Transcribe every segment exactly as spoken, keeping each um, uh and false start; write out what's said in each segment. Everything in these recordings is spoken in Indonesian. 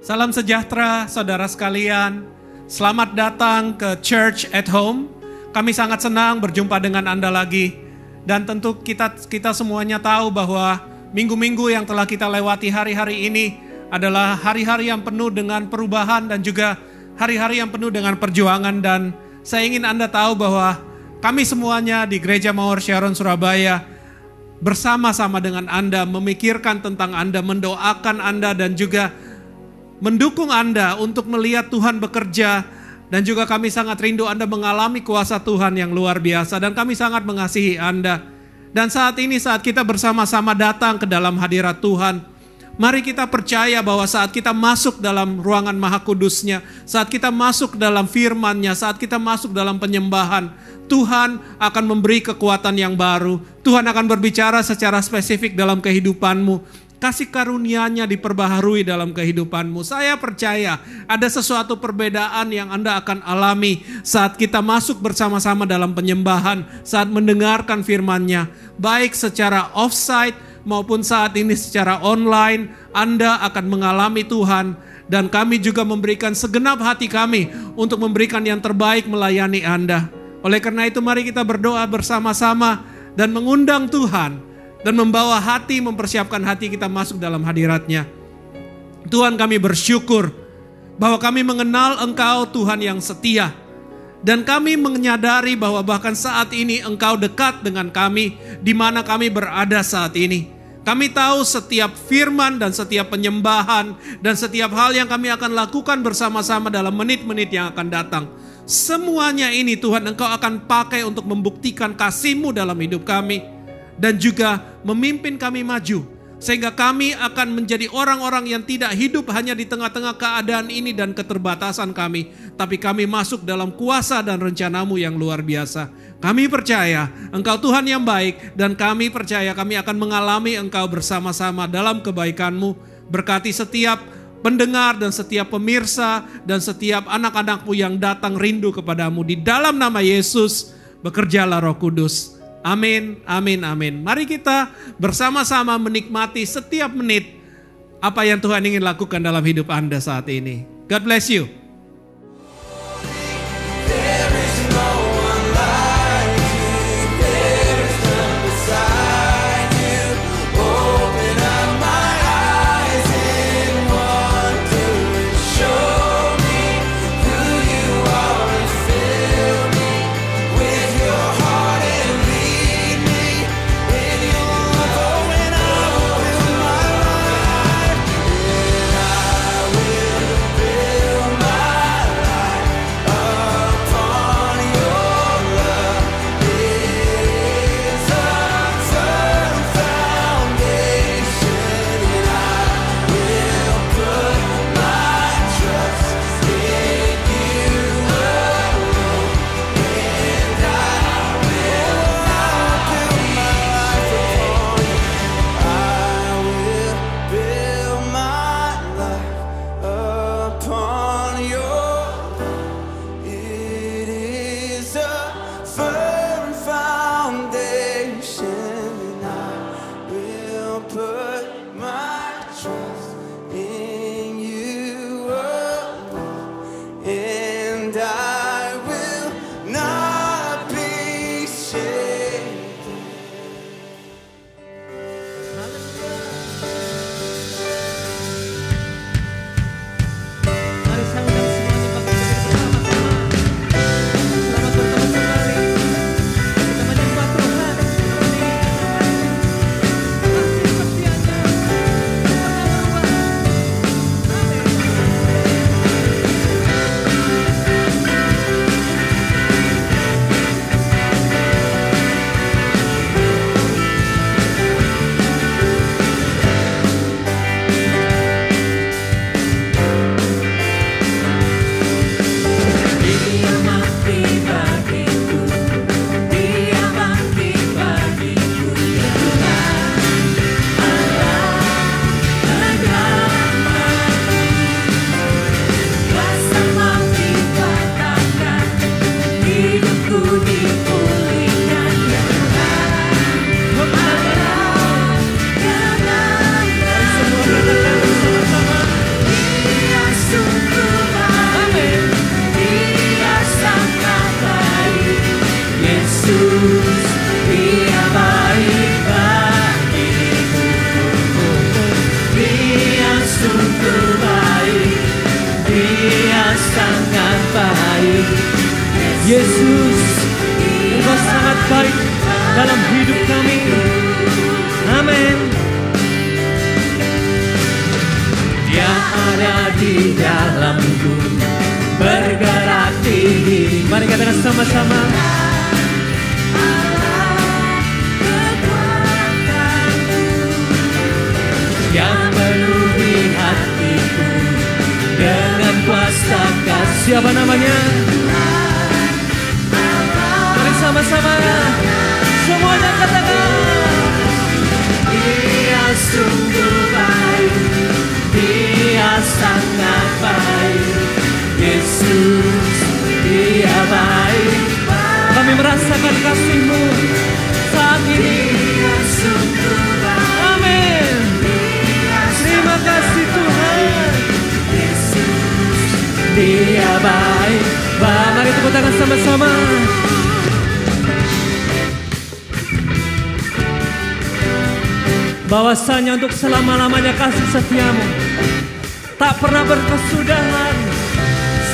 Salam sejahtera saudara sekalian. Selamat datang ke Church at Home. Kami sangat senang berjumpa dengan Anda lagi. Dan tentu kita kita semuanya tahu bahwa minggu-minggu yang telah kita lewati hari-hari ini adalah hari-hari yang penuh dengan perubahan dan juga hari-hari yang penuh dengan perjuangan. Dan saya ingin Anda tahu bahwa kami semuanya di Gereja Mawar Sharon Surabaya bersama-sama dengan Anda, memikirkan tentang Anda, mendoakan Anda, dan juga mendukung Anda untuk melihat Tuhan bekerja. Dan juga kami sangat rindu Anda mengalami kuasa Tuhan yang luar biasa. Dan kami sangat mengasihi Anda. Dan saat ini saat kita bersama-sama datang ke dalam hadirat Tuhan, mari kita percaya bahwa saat kita masuk dalam ruangan Maha Kudus-Nya, saat kita masuk dalam firman-Nya, saat kita masuk dalam penyembahan, Tuhan akan memberi kekuatan yang baru. Tuhan akan berbicara secara spesifik dalam kehidupanmu. Kasih karunia-Nya diperbaharui dalam kehidupanmu. Saya percaya ada sesuatu perbedaan yang Anda akan alami saat kita masuk bersama-sama dalam penyembahan, saat mendengarkan firman-Nya. Baik secara offsite maupun saat ini secara online, Anda akan mengalami Tuhan. Dan kami juga memberikan segenap hati kami untuk memberikan yang terbaik melayani Anda. Oleh karena itu mari kita berdoa bersama-sama dan mengundang Tuhan. Dan membawa hati, mempersiapkan hati kita masuk dalam hadirat-Nya. Tuhan, kami bersyukur bahwa kami mengenal Engkau Tuhan yang setia. Dan kami menyadari bahwa bahkan saat ini Engkau dekat dengan kami di mana kami berada saat ini. Kami tahu setiap firman dan setiap penyembahan dan setiap hal yang kami akan lakukan bersama-sama dalam menit-menit yang akan datang. Semuanya ini Tuhan, Engkau akan pakai untuk membuktikan kasih-Mu dalam hidup kami. Dan juga memimpin kami maju. Sehingga kami akan menjadi orang-orang yang tidak hidup hanya di tengah-tengah keadaan ini dan keterbatasan kami. Tapi kami masuk dalam kuasa dan rencana-Mu yang luar biasa. Kami percaya Engkau Tuhan yang baik. Dan kami percaya kami akan mengalami Engkau bersama-sama dalam kebaikan-Mu. Berkati setiap pendengar dan setiap pemirsa. Dan setiap anak-anak-Mu yang datang rindu kepada-Mu. Di dalam nama Yesus, bekerjalah Roh Kudus. Amin, amin, amin. Mari kita bersama-sama menikmati setiap menit apa yang Tuhan ingin lakukan dalam hidup Anda saat ini. God bless you. Yesus terbaik, Dia sangat baik. Yesus, Engkau sangat baik dalam hidup kami. Amin. Dia ada di dalamku, bergerak di hidup. Mari katakan sama-sama. Yang memenuhi hatiku dengan kuasa kasih. Siapa namanya? Mari sama-sama semuanya katakan. Dia sungguh baik, Dia sangat baik. Yesus, Dia baik. Kami merasakan kasih-Mu saat ini. Dia sungguh baik. Amin. Terima kasih Tuhan. Yesus, Dia baik. Bah, mari tepuk tangan sama-sama. Bahwasanya untuk selama-lamanya kasih setia-Mu tak pernah berkesudahan,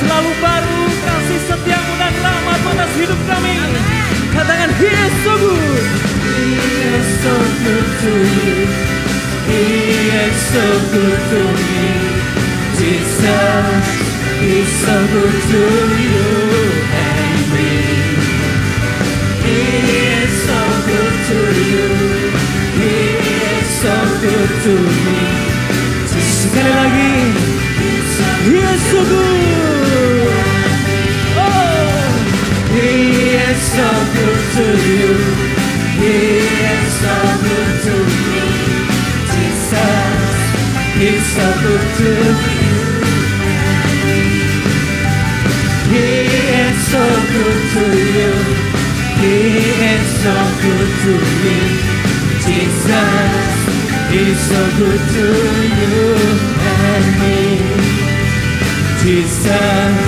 selalu baru kasih setia-Mu dan rahmat-Mu atas hidup kami. Katakan Dia sungguh, Dia sungguh baik. He is so good to me, Jesus. He's so good to you and me. He is so good to you. He is so good to me. Sekali lagi, He is so good. Oh, He is so good to you. He is so good to me. He's so good to you. He is so good to you. He is so good to me. Jesus, He's so good to you and me. Jesus,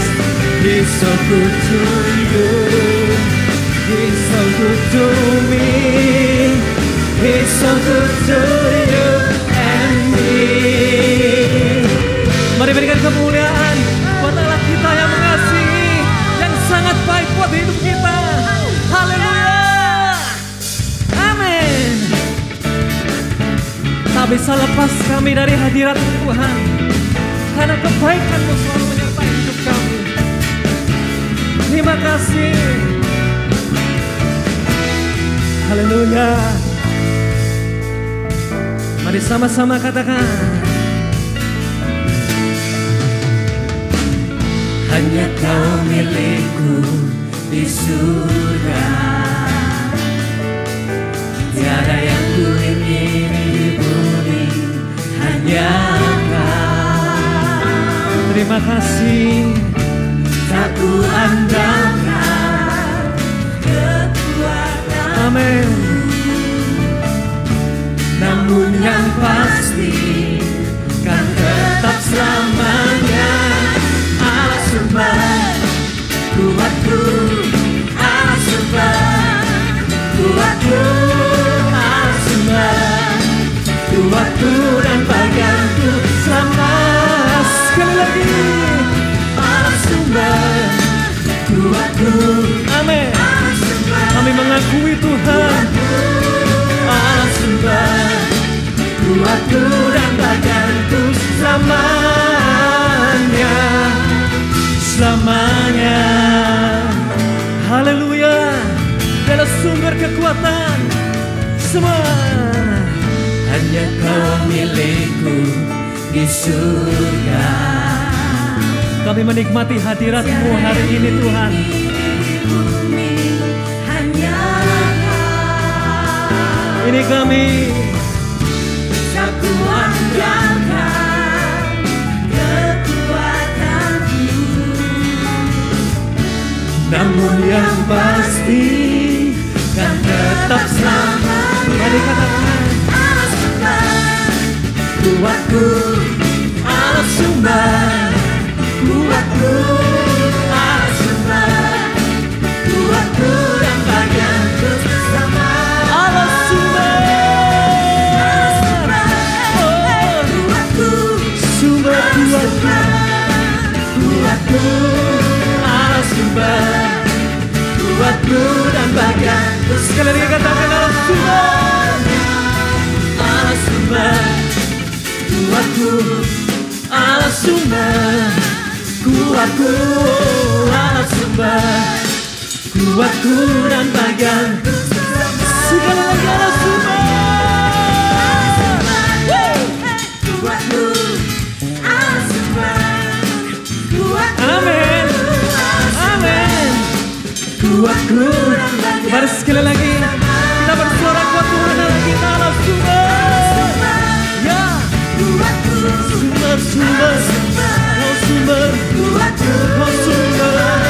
He's so good to you. He's so good to me. He's so good to you. Mari berikan kemuliaan buat Allah kita yang mengasihi, yang sangat baik buat hidup kita. Haleluya. Amin. Tak bisa lepas kami dari hadirat Tuhan, karena kebaikan-Mu selalu menyertai hidup kami. Terima kasih. Haleluya. Mari sama-sama katakan. Hanya Kau milikku di surga, tiada yang ku ingini di bumi, hanya Kau. Terima kasih. Tak ku andalkan kekuatan. Amin. Namun yang pasti kan tetap selamanya. Asuhlah kuatku, asuhlah kuatku, asuhlah kuatku dan bagianku selama. Sekali lagi, asuhlah kuatku. Amin. Kami mengakui Tuhan. Asuhlah kuatku dan badanku selamanya, selamanya. Haleluya. Dia sumber kekuatan semua. Hanya Kau milikku di surga. Kami menikmati hadirat-Mu hari ini Tuhan. Ini kami andalkan kekuatan-Mu, namun yang pasti kan tetap selamanya. Alasumber kuatku, alasumber kuatku, alasumber kuatku dan bagianku selama. Alasumber. Kuatkan, kuatku, Allah sumber, kuatku dan bahkan. Terus sekali lagi katakan Allah sumber, Allah sumber, kuatku, Allah sumber, kuatku, Allah sumber, kuatku dan bahkan. Sekali lagi Allah sumber. Amin, amin. Kuatku, mari sekali lagi kita bersuara kuat Tuhan lagi, Allah sumber, ya kuatku, sumber, sumber, oh sumber, kuatku, oh sumber,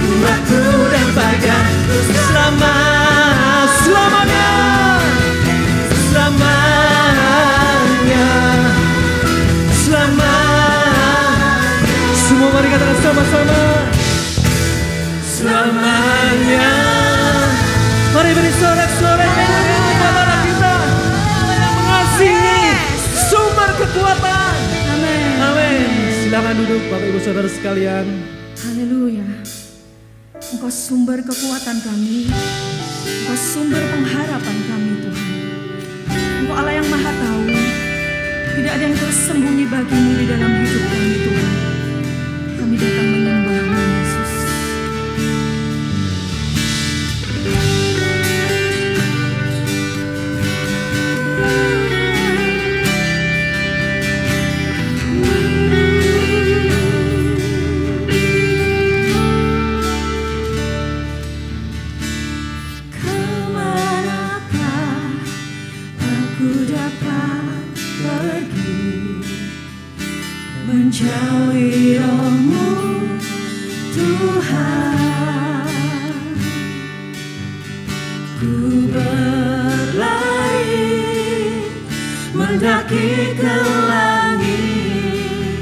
kuatku dan bagian selama selamanya, selamanya, selama. Mari katakan sama-sama selamanya. Mari beri sorak-sorak kemuliaan buat Allah kita yang mengasihi, sumber kekuatan. Amin. Amin. Silakan duduk Bapak Ibu Saudara sekalian. Haleluya. Engkau sumber kekuatan kami, Engkau sumber pengharapan kami Tuhan. Engkau Allah yang maha tahu, tidak ada yang tersembunyi bagimu di dalam hidup kami Tuhan. Kami datang menyembah-Mu Yesus. Kemanakah aku dapat pergi menjauhi rohmu Tuhan, ku berlari mendaki ke langit,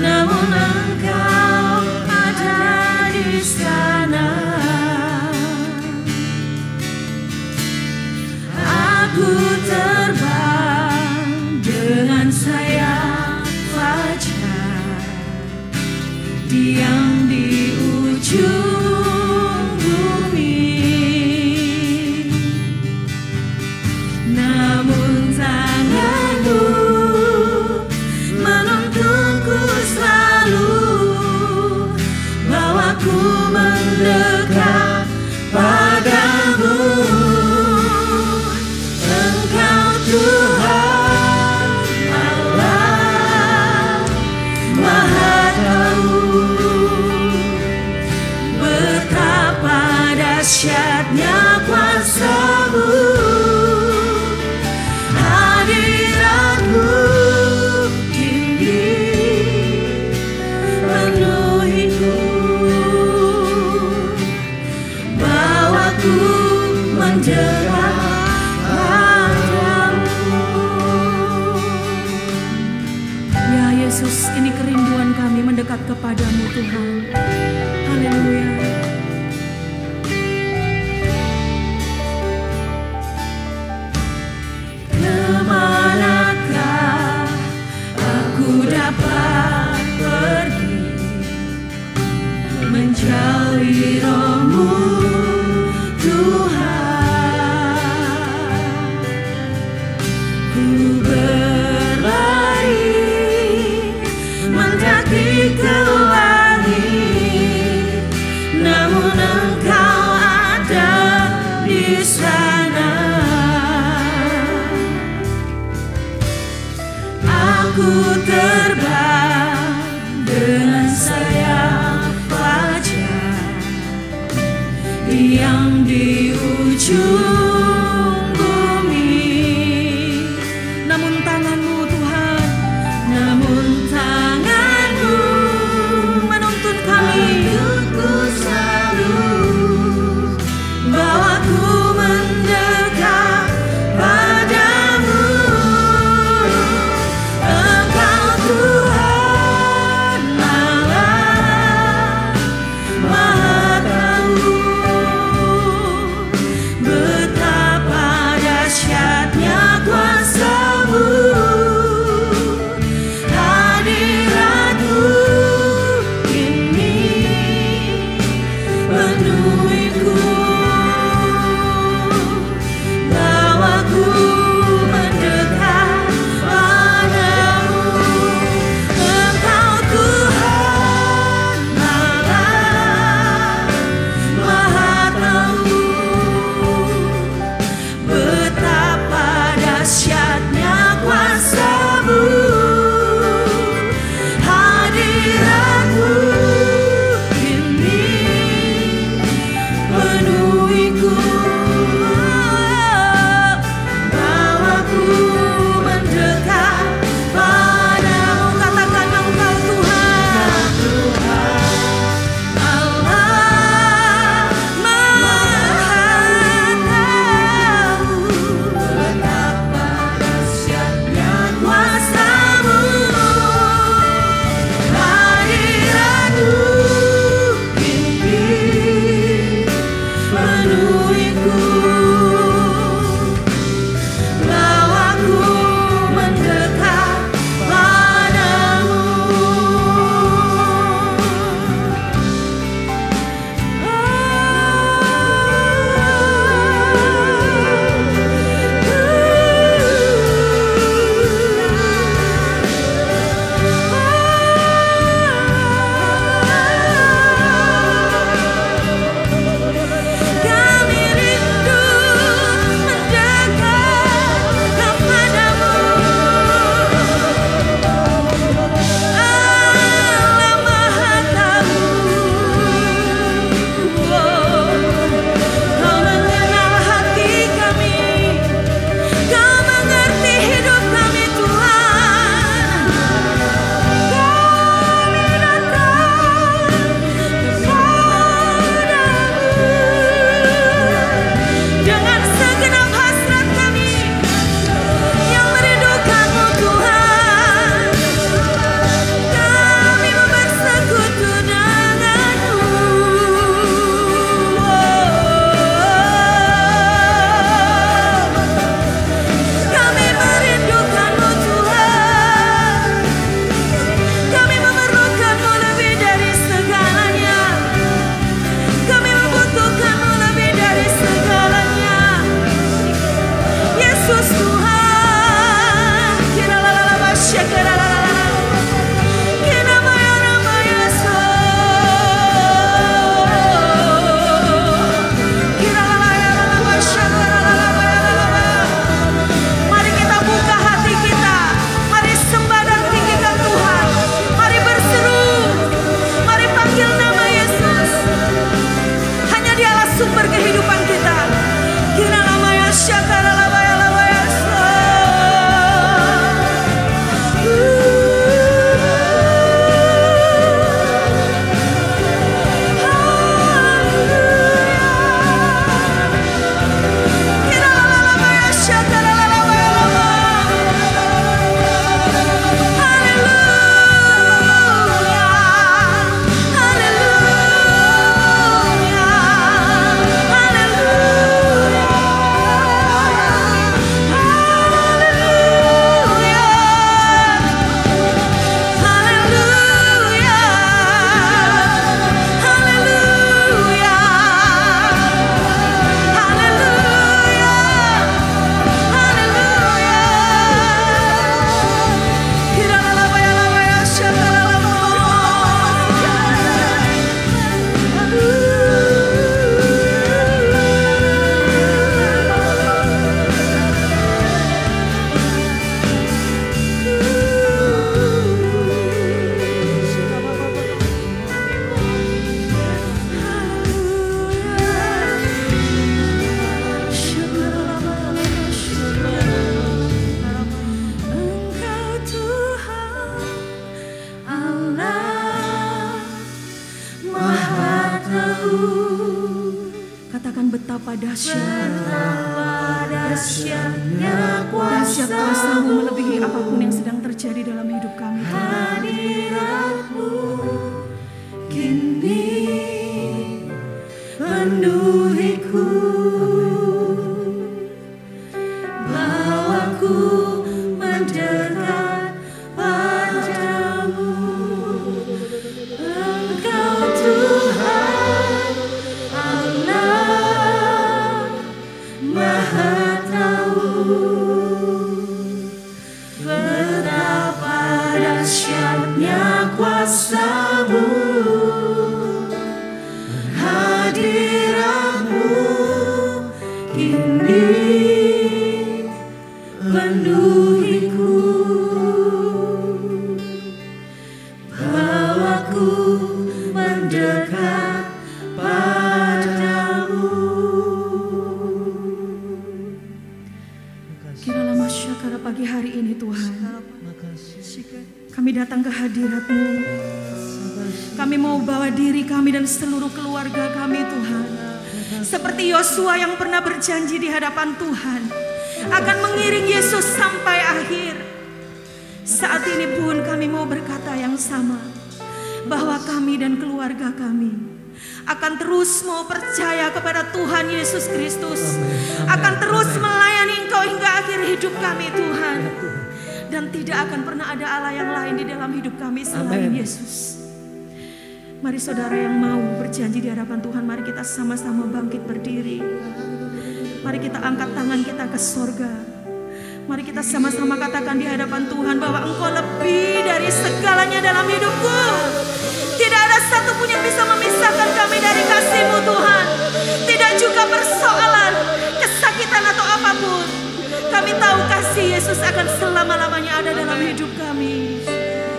namun Engkau ada di sana. Aku terbang dengan sayap fajar, diam di ujung bumi, namun tanganmu menuntunku selalu, bawaku mendekat padamu. Engkau Tuhan Allah maha tahu, syatnya kuasamu, hadiratmu tinggi penuhiku, bawaku menjerat padamu. Ya Yesus, ini kerinduan kami mendekat kepadamu Tuhan. Haleluya. Kemanakah aku dapat pergi menjauhi rohmu Tuhan, ku berlari mendaki ke langit, namun Engkau ada di sana. Ku terbang dengan sayap fajar, diam di ujung bumi, namun tanganmu Tuhan, namun tanganmu menuntun kami, aku selalu bawaku mendekat padamu. But Betapa dahsyat, dahsyatnya kuasa, kuasa-Mu melebihi apapun yang sedang terjadi dalam hidup kami. Hadirat-Mu kini penuhiku, bawaku mendekat padamu. Engkau Tuhan Allah Maha Tahu. Betapa dahsyatnya kuasa-Mu, hadirat-Mu kini penuhiku, bawaku mendekat padamu. Kiranya masyarakat pagi hari ini Tuhan, kami datang ke hadirat-Mu. Kami mau bawa diri kami dan seluruh keluarga kami Tuhan. Seperti Yosua yang pernah berjanji di hadapan Tuhan akan mengiring Yesus sampai akhir. Saat ini pun kami mau berkata yang sama, bahwa kami dan keluarga kami akan terus mau percaya kepada Tuhan Yesus Kristus, akan terus melayani Engkau hingga akhir hidup kami Tuhan. Dan tidak akan pernah ada Allah yang lain di dalam hidup kami selain Amen. Yesus. Mari saudara yang mau berjanji di hadapan Tuhan, mari kita sama-sama bangkit berdiri. Mari kita angkat tangan kita ke sorga. Mari kita sama-sama katakan di hadapan Tuhan bahwa Engkau lebih dari segalanya dalam hidupku. Tidak ada satupun yang bisa memisahkan kami dari kasih-Mu Tuhan. Tidak juga persoalan, kesakitan atau apapun. Kami tahu kasih Yesus akan selama-lamanya ada dalam hidup kami. Tuhan,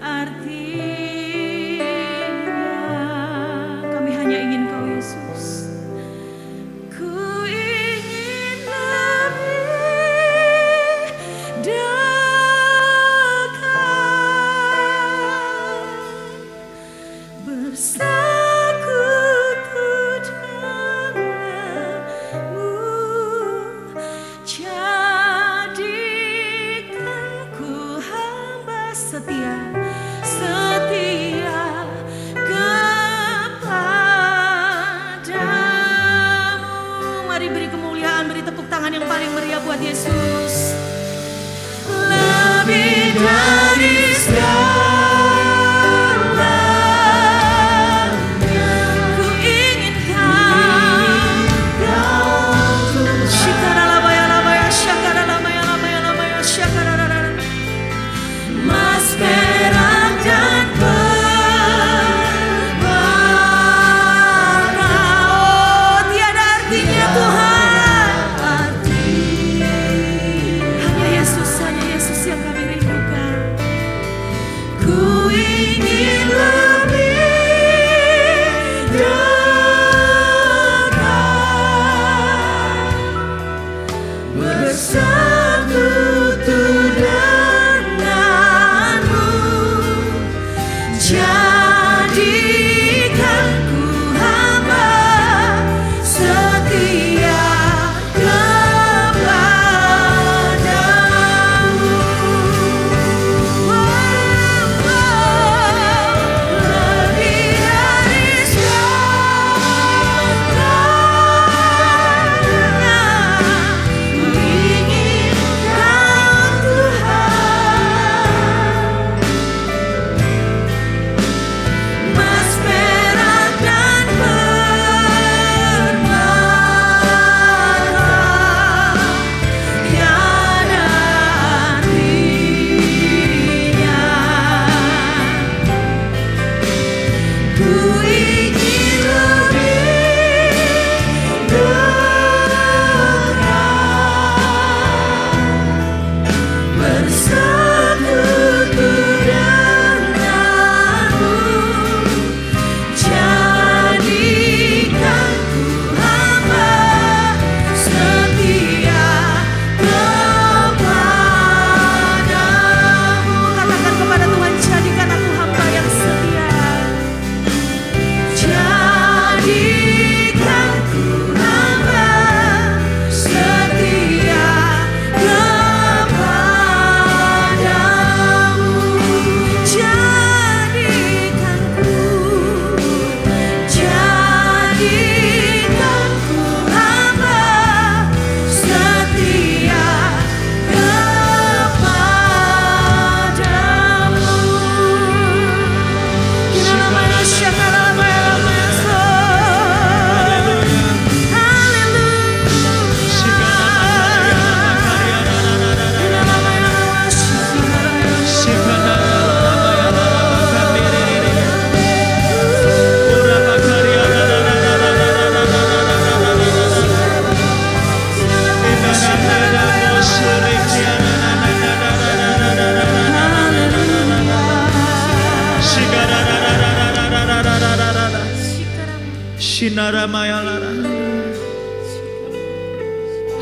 artinya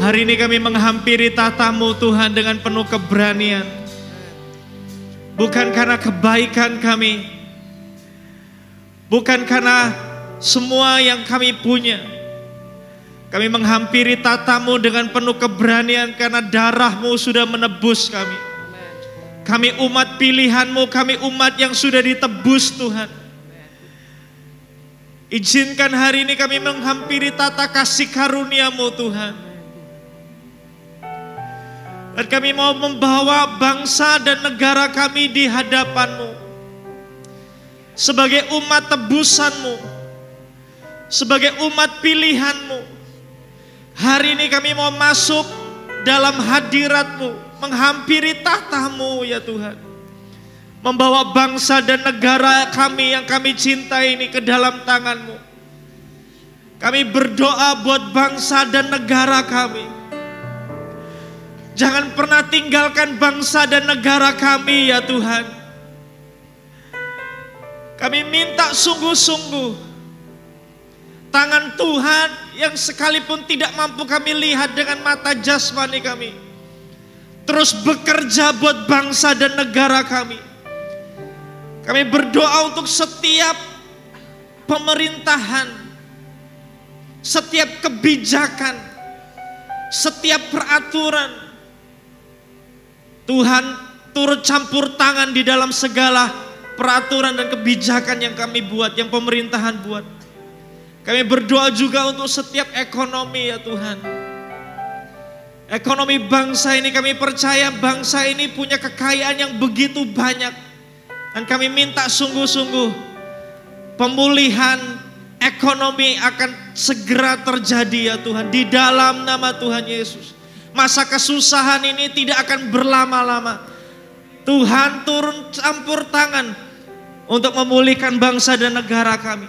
Hari ini kami menghampiri tatamu Tuhan dengan penuh keberanian. Bukan karena kebaikan kami, bukan karena semua yang kami punya. Kami menghampiri tatamu dengan penuh keberanian karena darahmu sudah menebus kami. Kami umat pilihanmu, kami umat yang sudah ditebus Tuhan. Izinkan hari ini kami menghampiri tata kasih karuniamu Tuhan. Dan kami mau membawa bangsa dan negara kami di hadapanmu. Sebagai umat tebusanmu. Sebagai umat pilihanmu. Hari ini kami mau masuk dalam hadiratmu, menghampiri tahtamu ya Tuhan. Membawa bangsa dan negara kami yang kami cintai ini ke dalam tanganmu. Kami berdoa buat bangsa dan negara kami. Jangan pernah tinggalkan bangsa dan negara kami ya Tuhan. Kami minta sungguh-sungguh tangan Tuhan yang sekalipun tidak mampu kami lihat dengan mata jasmani kami, terus bekerja buat bangsa dan negara kami. Kami berdoa untuk setiap pemerintahan, setiap kebijakan, setiap peraturan. Tuhan turut campur tangan di dalam segala peraturan dan kebijakan yang kami buat, yang pemerintahan buat. Kami berdoa juga untuk setiap ekonomi ya Tuhan. Ekonomi bangsa ini, kami percaya bangsa ini punya kekayaan yang begitu banyak. Dan kami minta sungguh-sungguh pemulihan ekonomi akan segera terjadi ya Tuhan. Di dalam nama Tuhan Yesus. Masa kesusahan ini tidak akan berlama-lama. Tuhan turun campur tangan untuk memulihkan bangsa dan negara kami.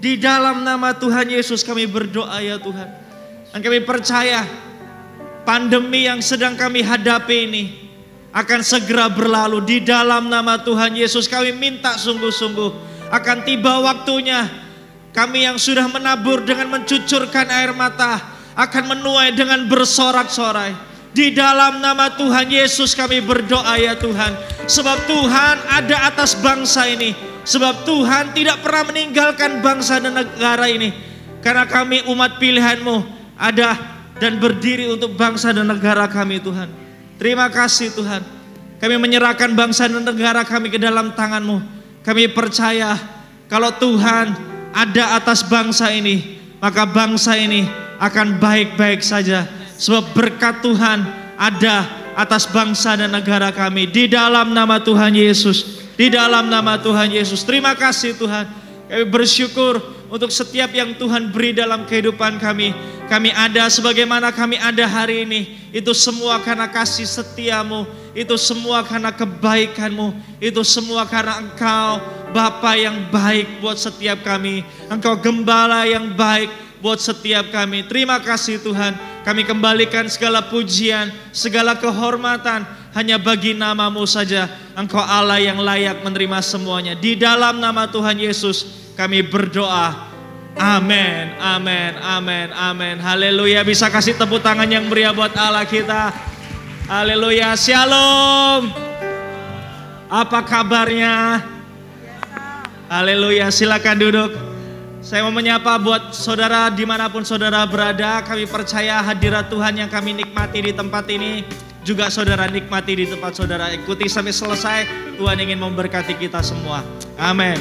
Di dalam nama Tuhan Yesus kami berdoa ya Tuhan. Dan kami percaya pandemi yang sedang kami hadapi ini akan segera berlalu. Di dalam nama Tuhan Yesus kami minta sungguh-sungguh. Akan tiba waktunya kami yang sudah menabur dengan mencucurkan air mata akan menuai dengan bersorak-sorai. Di dalam nama Tuhan Yesus kami berdoa ya Tuhan. Sebab Tuhan ada atas bangsa ini. Sebab Tuhan tidak pernah meninggalkan bangsa dan negara ini. Karena kami umat pilihanmu ada dan berdiri untuk bangsa dan negara kami Tuhan. Terima kasih Tuhan. Kami menyerahkan bangsa dan negara kami ke dalam tanganmu. Kami percaya kalau Tuhan ada atas bangsa ini, maka bangsa ini akan baik-baik saja. Sebab berkat Tuhan ada atas bangsa dan negara kami. Di dalam nama Tuhan Yesus. Di dalam nama Tuhan Yesus. Terima kasih Tuhan. Kami bersyukur untuk setiap yang Tuhan beri dalam kehidupan kami. Kami ada sebagaimana kami ada hari ini. Itu semua karena kasih setiamu. Itu semua karena kebaikanmu. Itu semua karena Engkau Bapa yang baik buat setiap kami. Engkau Gembala yang baik buat setiap kami. Terima kasih Tuhan. Kami kembalikan segala pujian, segala kehormatan hanya bagi namamu saja. Engkau Allah yang layak menerima semuanya. Di dalam nama Tuhan Yesus kami berdoa. Amin, amin, amin, amin. Haleluya. Bisa kasih tepuk tangan yang meriah buat Allah kita. Haleluya. Shalom. Apa kabarnya? Haleluya. Silakan duduk. Saya mau menyapa buat saudara dimanapun saudara berada. Kami percaya hadirat Tuhan yang kami nikmati di tempat ini juga saudara nikmati di tempat saudara. Ikuti sampai selesai. Tuhan ingin memberkati kita semua. Amin.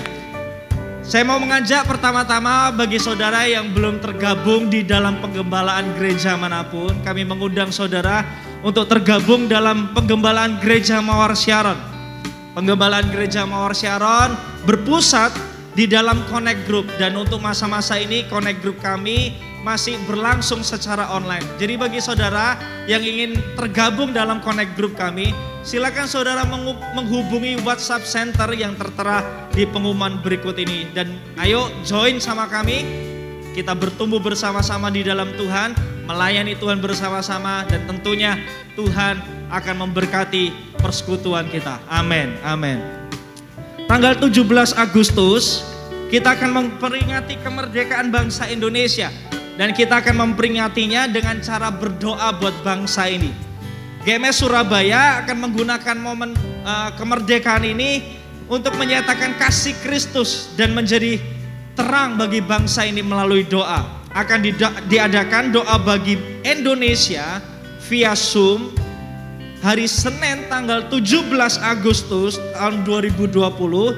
Saya mau mengajak pertama-tama bagi saudara yang belum tergabung di dalam penggembalaan gereja manapun. Kami mengundang saudara untuk tergabung dalam penggembalaan gereja Mawar Sharon. Penggembalaan gereja Mawar Sharon berpusat di dalam Connect Group, dan untuk masa-masa ini Connect Group kami masih berlangsung secara online. Jadi bagi saudara yang ingin tergabung dalam Connect Group kami, silakan saudara menghubungi WhatsApp Center yang tertera di pengumuman berikut ini. Dan ayo join sama kami, kita bertumbuh bersama-sama di dalam Tuhan, melayani Tuhan bersama-sama, dan tentunya Tuhan akan memberkati persekutuan kita. Amin, amin. Tanggal tujuh belas Agustus Kita akan memperingati kemerdekaan bangsa Indonesia. Dan kita akan memperingatinya dengan cara berdoa buat bangsa ini. G M S Surabaya akan menggunakan momen uh, kemerdekaan ini untuk menyatakan kasih Kristus dan menjadi terang bagi bangsa ini melalui doa. Akan diadakan doa bagi Indonesia via Zoom hari Senin tanggal tujuh belas Agustus tahun dua ribu dua puluh.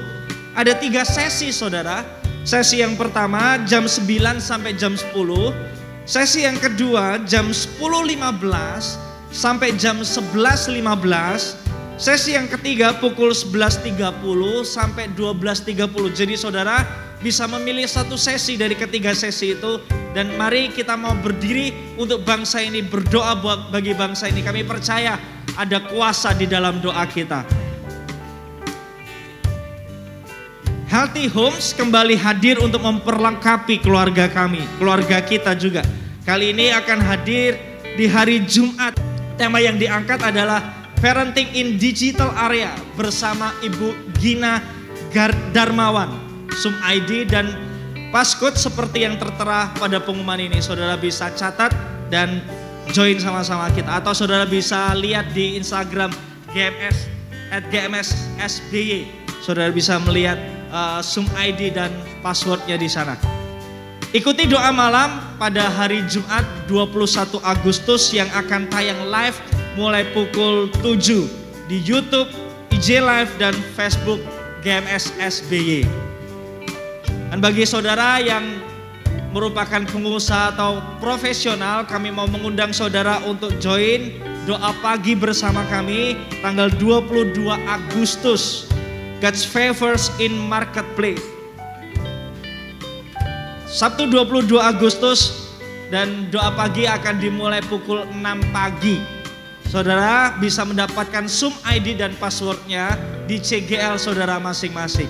Ada tiga sesi, saudara. Sesi yang pertama jam sembilan sampai jam sepuluh. Sesi yang kedua jam sepuluh lima belas sampai jam sebelas lima belas. Sesi yang ketiga pukul sebelas tiga puluh sampai dua belas tiga puluh. Jadi saudara bisa memilih satu sesi dari ketiga sesi itu. Dan mari kita mau berdiri untuk bangsa ini, berdoa buat bagi bangsa ini. Kami percaya ada kuasa di dalam doa kita. Healthy Homes kembali hadir untuk memperlengkapi keluarga kami, keluarga kita juga. Kali ini akan hadir di hari Jumat. Tema yang diangkat adalah Parenting in Digital Area bersama Ibu Gina Gar-Darmawan, Sum I D dan Passcode seperti yang tertera pada pengumuman ini. Saudara bisa catat dan join sama-sama kita. Atau saudara bisa lihat di Instagram G M S at G M S S B Y. Saudara bisa melihat Uh, Zoom I D dan passwordnya di sana. Ikuti doa malam pada hari Jumat dua puluh satu Agustus yang akan tayang live mulai pukul tujuh di YouTube, I G Live dan Facebook G M S S B Y. Dan bagi saudara yang merupakan pengusaha atau profesional, kami mau mengundang saudara untuk join doa pagi bersama kami tanggal dua puluh dua Agustus. God's Favors in Marketplace. Sabtu dua puluh dua Agustus dan doa pagi akan dimulai pukul enam pagi. Saudara bisa mendapatkan Zoom I D dan passwordnya di C G L saudara masing-masing.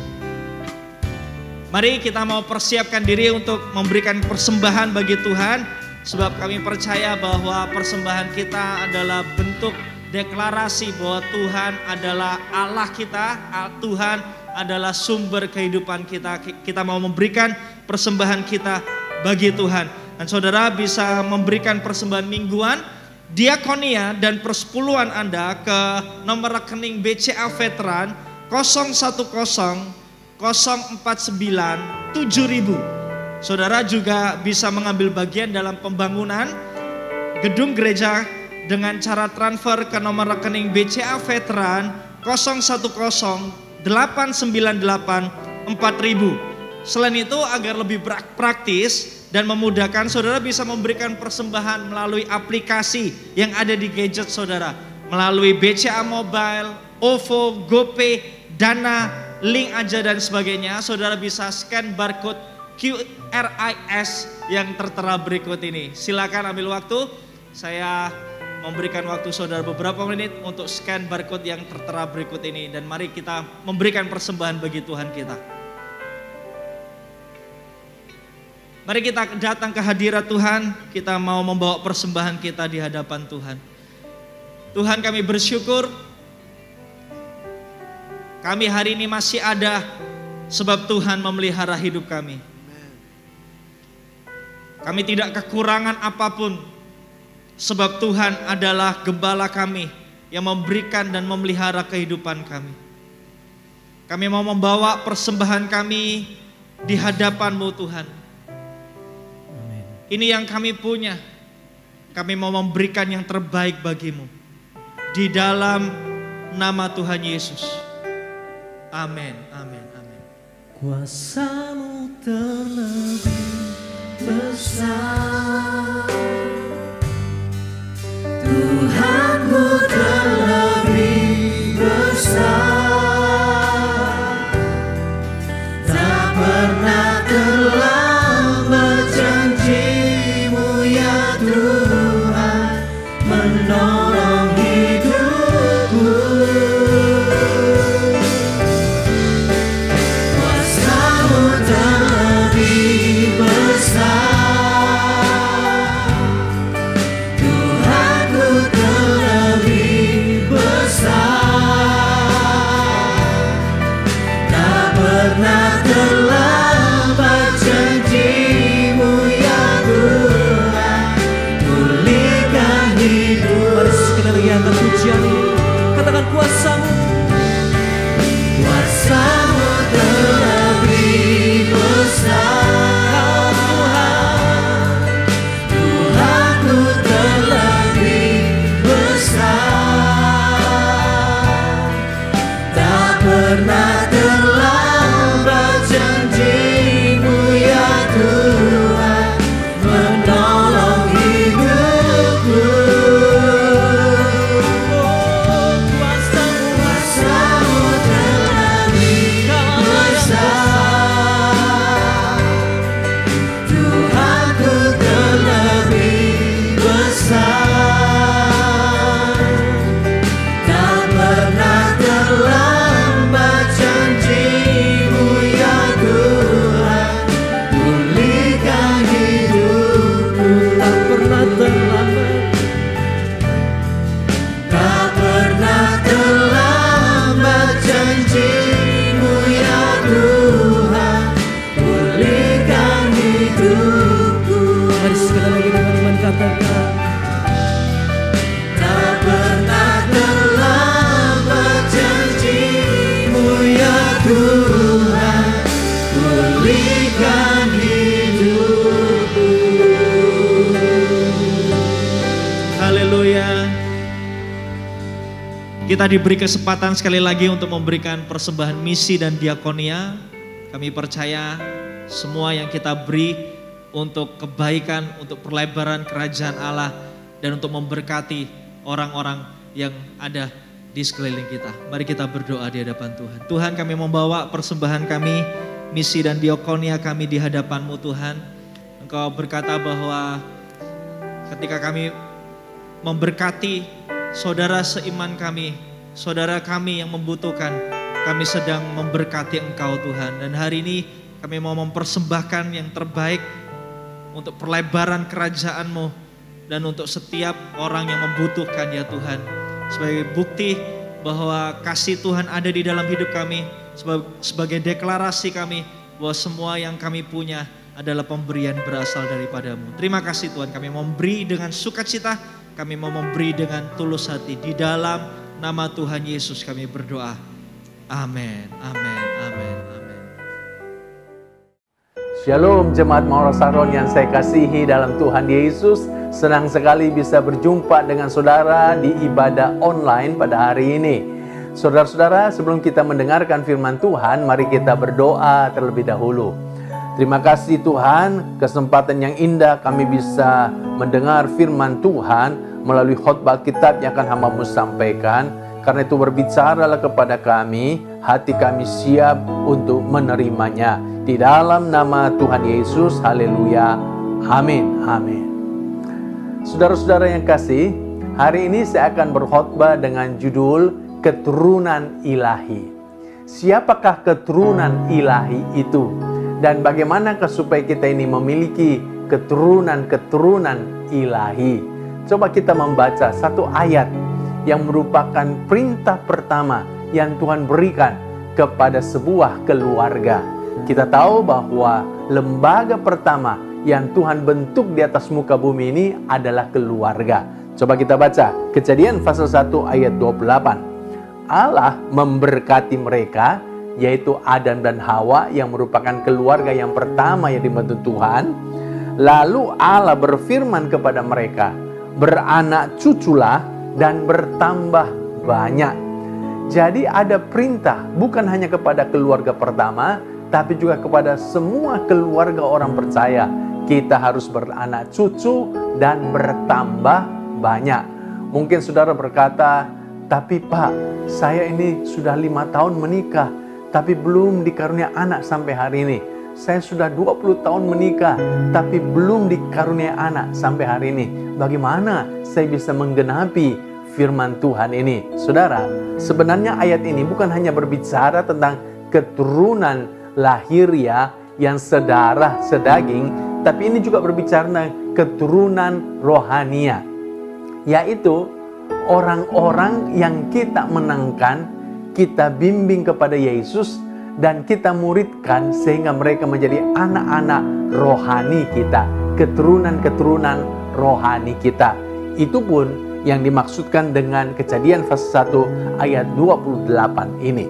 Mari kita mau persiapkan diri untuk memberikan persembahan bagi Tuhan. Sebab kami percaya bahwa persembahan kita adalah bentuk deklarasi bahwa Tuhan adalah Allah kita, Tuhan adalah sumber kehidupan kita. Kita mau memberikan persembahan kita bagi Tuhan. Dan saudara bisa memberikan persembahan mingguan, diakonia dan persepuluhan Anda ke nomor rekening B C A Veteran nol satu nol nol empat sembilan tujuh ribu. Saudara juga bisa mengambil bagian dalam pembangunan gedung gereja dengan cara transfer ke nomor rekening B C A Veteran nol satu nol delapan sembilan delapan empat ribu. Selain itu, agar lebih praktis dan memudahkan, saudara bisa memberikan persembahan melalui aplikasi yang ada di gadget saudara, melalui B C A Mobile, OVO, GoPay, Dana, Link Aja dan sebagainya. Saudara bisa scan barcode Q R I S yang tertera berikut ini. Silakan ambil waktu. Saya memberikan waktu saudara beberapa menit untuk scan barcode yang tertera berikut ini. Dan mari kita memberikan persembahan bagi Tuhan kita. Mari kita datang ke hadirat Tuhan. Kita mau membawa persembahan kita di hadapan Tuhan. Tuhan, kami bersyukur kami hari ini masih ada sebab Tuhan memelihara hidup kami. Kami tidak kekurangan apapun sebab Tuhan adalah gembala kami yang memberikan dan memelihara kehidupan kami. Kami mau membawa persembahan kami di hadapan-Mu Tuhan. Amin. Ini yang kami punya. Kami mau memberikan yang terbaik bagi-Mu. Di dalam nama Tuhan Yesus. Amin, amin, amin. Kuasa-Mu terlebih besar. Tuhanku terlebih besar, tak pernah terlambat janji-Mu ya Tuhan, menolong hidupku. Kuasa-Mu terlebih besar. pernah terlambat. Janjimu ya Tuhan menolong hidupku. Kuasamu telah besar, Tuhanku terlebih besar. Kita diberi kesempatan sekali lagi untuk memberikan persembahan misi dan diakonia. Kami percaya semua yang kita beri untuk kebaikan, untuk perlebaran kerajaan Allah, dan untuk memberkati orang-orang yang ada di sekeliling kita. Mari kita berdoa di hadapan Tuhan. Tuhan, kami membawa persembahan kami, misi dan diakonia kami di hadapan-Mu Tuhan. Engkau berkata bahwa ketika kami memberkati saudara seiman kami, saudara kami yang membutuhkan, kami sedang memberkati Engkau Tuhan. Dan hari ini kami mau mempersembahkan yang terbaik untuk perlebaran kerajaan-Mu dan untuk setiap orang yang membutuhkan ya Tuhan. Sebagai bukti bahwa kasih Tuhan ada di dalam hidup kami, sebagai deklarasi kami bahwa semua yang kami punya adalah pemberian berasal daripadamu. Terima kasih Tuhan, kami memberi dengan sukacita. Kami mau memberi dengan tulus hati. Di dalam nama Tuhan Yesus kami berdoa. Amin, amin, amin, amin. Shalom jemaat Mawar Sharon yang saya kasihi dalam Tuhan Yesus. Senang sekali bisa berjumpa dengan saudara di ibadah online pada hari ini. Saudara-saudara, sebelum kita mendengarkan firman Tuhan, mari kita berdoa terlebih dahulu. Terima kasih Tuhan, kesempatan yang indah kami bisa mendengar firman Tuhan melalui khotbah kitab yang akan hamba-Mu sampaikan. Karena itu berbicaralah kepada kami, hati kami siap untuk menerimanya. Di dalam nama Tuhan Yesus, haleluya, amin, amin. Saudara-saudara yang kasih, hari ini saya akan berkhotbah dengan judul Keturunan Ilahi. Siapakah keturunan ilahi itu? Dan bagaimana supaya kita ini memiliki keturunan-keturunan ilahi. Coba kita membaca satu ayat yang merupakan perintah pertama yang Tuhan berikan kepada sebuah keluarga. Kita tahu bahwa lembaga pertama yang Tuhan bentuk di atas muka bumi ini adalah keluarga. Coba kita baca Kejadian pasal satu ayat dua puluh delapan. Allah memberkati mereka, yaitu Adam dan Hawa yang merupakan keluarga yang pertama yang dibentuk Tuhan. Lalu Allah berfirman kepada mereka, beranak cuculah dan bertambah banyak. Jadi ada perintah bukan hanya kepada keluarga pertama, tapi juga kepada semua keluarga orang percaya. Kita harus beranak cucu dan bertambah banyak. Mungkin saudara berkata, tapi Pak, saya ini sudah lima tahun menikah, tapi belum dikarunia anak sampai hari ini. Saya sudah dua puluh tahun menikah, tapi belum dikarunia anak sampai hari ini. Bagaimana saya bisa menggenapi firman Tuhan ini? Saudara, sebenarnya ayat ini bukan hanya berbicara tentang keturunan lahiriah yang sedarah sedaging, tapi ini juga berbicara tentang keturunan rohania, yaitu orang-orang yang kita menangkan, kita bimbing kepada Yesus, dan kita muridkan sehingga mereka menjadi anak-anak rohani kita, keturunan-keturunan rohani kita. Itu pun yang dimaksudkan dengan Kejadian pasal satu ayat dua puluh delapan ini.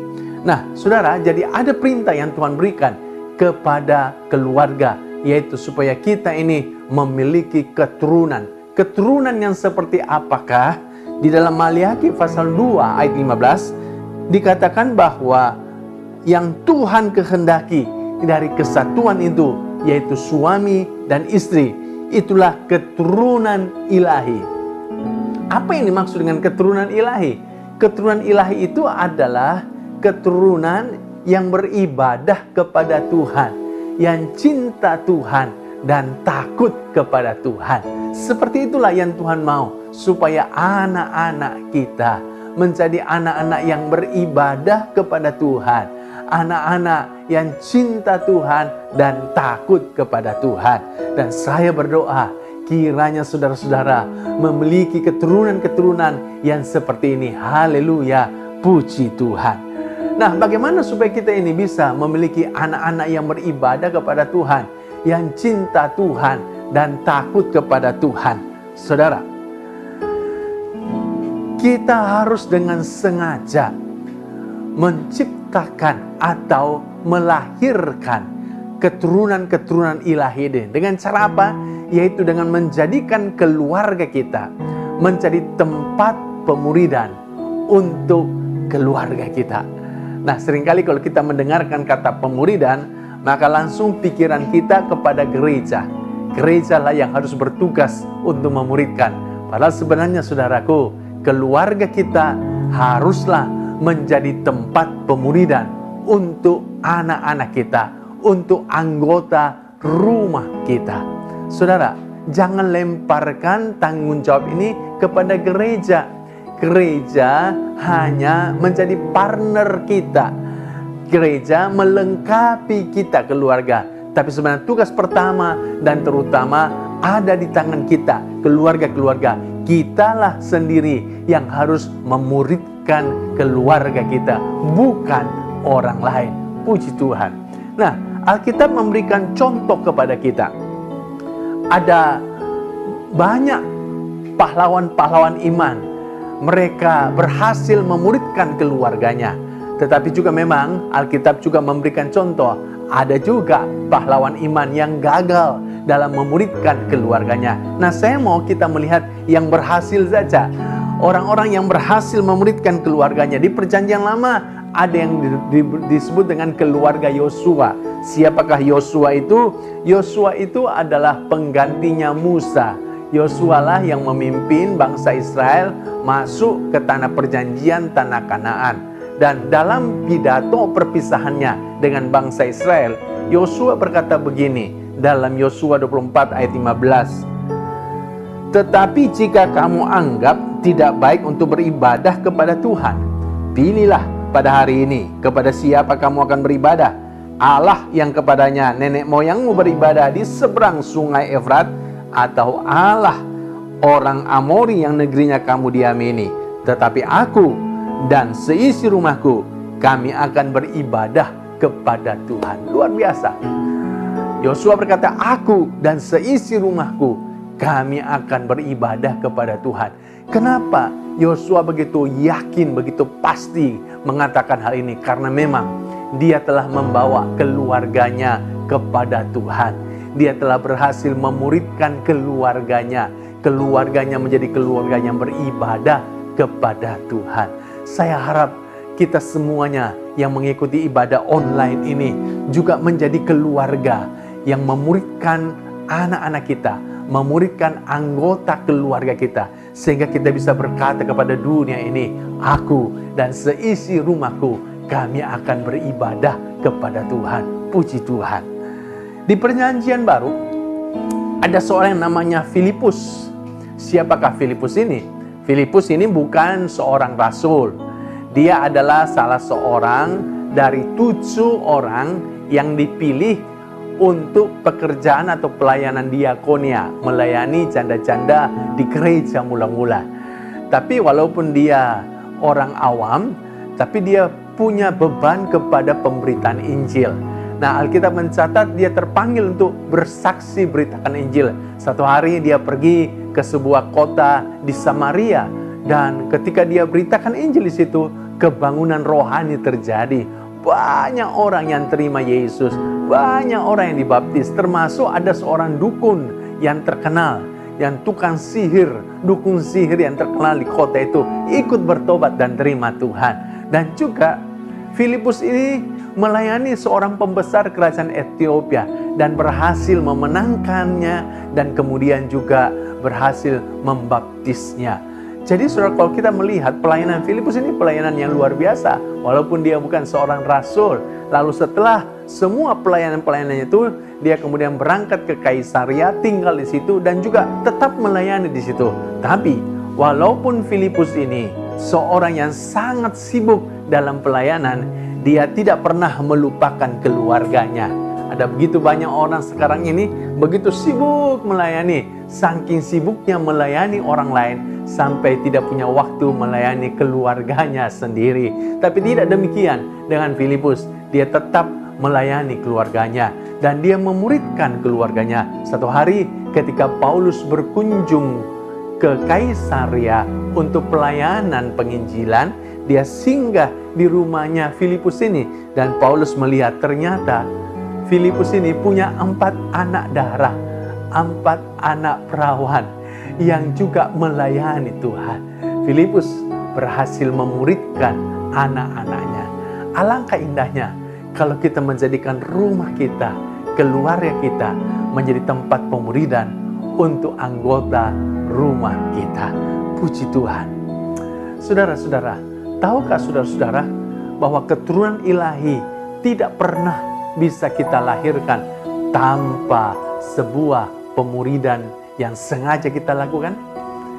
Nah saudara, jadi ada perintah yang Tuhan berikan kepada keluarga, yaitu supaya kita ini memiliki keturunan. Keturunan yang seperti apakah? Di dalam Maliaki pasal dua ayat lima belas, dikatakan bahwa yang Tuhan kehendaki dari kesatuan itu, yaitu suami dan istri, itulah keturunan ilahi. Apa yang dimaksud dengan keturunan ilahi? Keturunan ilahi itu adalah keturunan yang beribadah kepada Tuhan, yang cinta Tuhan dan takut kepada Tuhan. Seperti itulah yang Tuhan mau, supaya anak-anak kita menjadi anak-anak yang beribadah kepada Tuhan, anak-anak yang cinta Tuhan dan takut kepada Tuhan. Dan saya berdoa kiranya saudara-saudara memiliki keturunan-keturunan yang seperti ini. Haleluya, puji Tuhan. Nah, bagaimana supaya kita ini bisa memiliki anak-anak yang beribadah kepada Tuhan, yang cinta Tuhan dan takut kepada Tuhan? Saudara, kita harus dengan sengaja menciptakan atau melahirkan keturunan-keturunan ilahi ini. Dengan cara apa? Yaitu dengan menjadikan keluarga kita menjadi tempat pemuridan untuk keluarga kita. Nah, seringkali kalau kita mendengarkan kata pemuridan, maka langsung pikiran kita kepada gereja. Gerejalah yang harus bertugas untuk memuridkan. Padahal sebenarnya saudaraku, keluarga kita haruslah menjadi tempat pemuridan untuk anak-anak kita, untuk anggota rumah kita. Saudara, jangan lemparkan tanggung jawab ini kepada gereja. Gereja hanya menjadi partner kita. Gereja melengkapi kita keluarga. Tapi sebenarnya tugas pertama dan terutama ada di tangan kita, keluarga-keluarga. Kitalah sendiri yang harus memuridkan keluarga kita, bukan orang lain. Puji Tuhan. Nah, Alkitab memberikan contoh kepada kita. Ada banyak pahlawan-pahlawan iman. Mereka berhasil memuridkan keluarganya. Tetapi juga memang Alkitab juga memberikan contoh. Ada juga pahlawan iman yang gagal dalam memuridkan keluarganya. Nah, saya mau kita melihat yang berhasil saja. Orang-orang yang berhasil memuridkan keluarganya. Di Perjanjian Lama ada yang disebut dengan keluarga Yosua. Siapakah Yosua itu? Yosua itu adalah penggantinya Musa. Yosua lah yang memimpin bangsa Israel masuk ke tanah perjanjian, tanah Kanaan. Dan dalam pidato perpisahannya dengan bangsa Israel, Yosua berkata begini dalam Yosua dua puluh empat ayat lima belas. Tetapi jika kamu anggap tidak baik untuk beribadah kepada Tuhan, pilihlah pada hari ini kepada siapa kamu akan beribadah. Allah yang kepadanya nenek moyangmu beribadah di seberang sungai Efrat, atau Allah orang Amori yang negerinya kamu diami ini. Tetapi aku dan seisi rumahku, kami akan beribadah kepada Tuhan. Luar biasa. Yosua berkata, aku dan seisi rumahku, kami akan beribadah kepada Tuhan. Kenapa Yosua begitu yakin, begitu pasti mengatakan hal ini? Karena memang dia telah membawa keluarganya kepada Tuhan. Dia telah berhasil memuridkan keluarganya. Keluarganya menjadi keluarga yang beribadah kepada Tuhan. Saya harap kita semuanya yang mengikuti ibadah online ini juga menjadi keluarga yang memuridkan anak-anak kita, memuridkan anggota keluarga kita, sehingga kita bisa berkata kepada dunia ini, aku dan seisi rumahku, kami akan beribadah kepada Tuhan. Puji Tuhan. Di Perjanjian Baru ada seorang yang namanya Filipus. Siapakah Filipus ini? Filipus ini bukan seorang rasul. Dia adalah salah seorang dari tujuh orang yang dipilih untuk pekerjaan atau pelayanan diakonia, melayani janda-janda di gereja mula-mula. Tapi walaupun dia orang awam, tapi dia punya beban kepada pemberitaan Injil. Nah, Alkitab mencatat dia terpanggil untuk bersaksi beritakan Injil. Satu hari dia pergi ke sebuah kota di Samaria, dan ketika dia beritakan Injil di situ, kebangunan rohani terjadi. Banyak orang yang terima Yesus, banyak orang yang dibaptis, termasuk ada seorang dukun yang terkenal, yang tukang sihir, dukun sihir yang terkenal di kota itu ikut bertobat dan terima Tuhan. Dan juga Filipus ini melayani seorang pembesar kerajaan Ethiopia dan berhasil memenangkannya dan kemudian juga berhasil membaptisnya. Jadi saudara, kalau kita melihat pelayanan Filipus ini pelayanan yang luar biasa, walaupun dia bukan seorang rasul. Lalu setelah semua pelayanan-pelayanannya itu, dia kemudian berangkat ke Kaisaria, tinggal di situ dan juga tetap melayani di situ. Tapi walaupun Filipus ini seorang yang sangat sibuk dalam pelayanan, dia tidak pernah melupakan keluarganya. Ada begitu banyak orang sekarang ini begitu sibuk melayani, saking sibuknya melayani orang lain sampai tidak punya waktu melayani keluarganya sendiri. Tapi tidak demikian dengan Filipus, dia tetap melayani keluarganya dan dia memuridkan keluarganya. Satu hari ketika Paulus berkunjung ke Kaisaria untuk pelayanan penginjilan, dia singgah di rumahnya Filipus ini dan Paulus melihat ternyata Filipus ini punya empat anak darah, empat anak perawan yang juga melayani Tuhan. Filipus berhasil memuridkan anak-anaknya. Alangkah indahnya kalau kita menjadikan rumah kita, keluarga kita menjadi tempat pemuridan untuk anggota rumah kita. Puji Tuhan. Saudara-saudara, tahukah saudara-saudara bahwa keturunan ilahi tidak pernah bisa kita lahirkan tanpa sebuah pemuridan yang sengaja kita lakukan?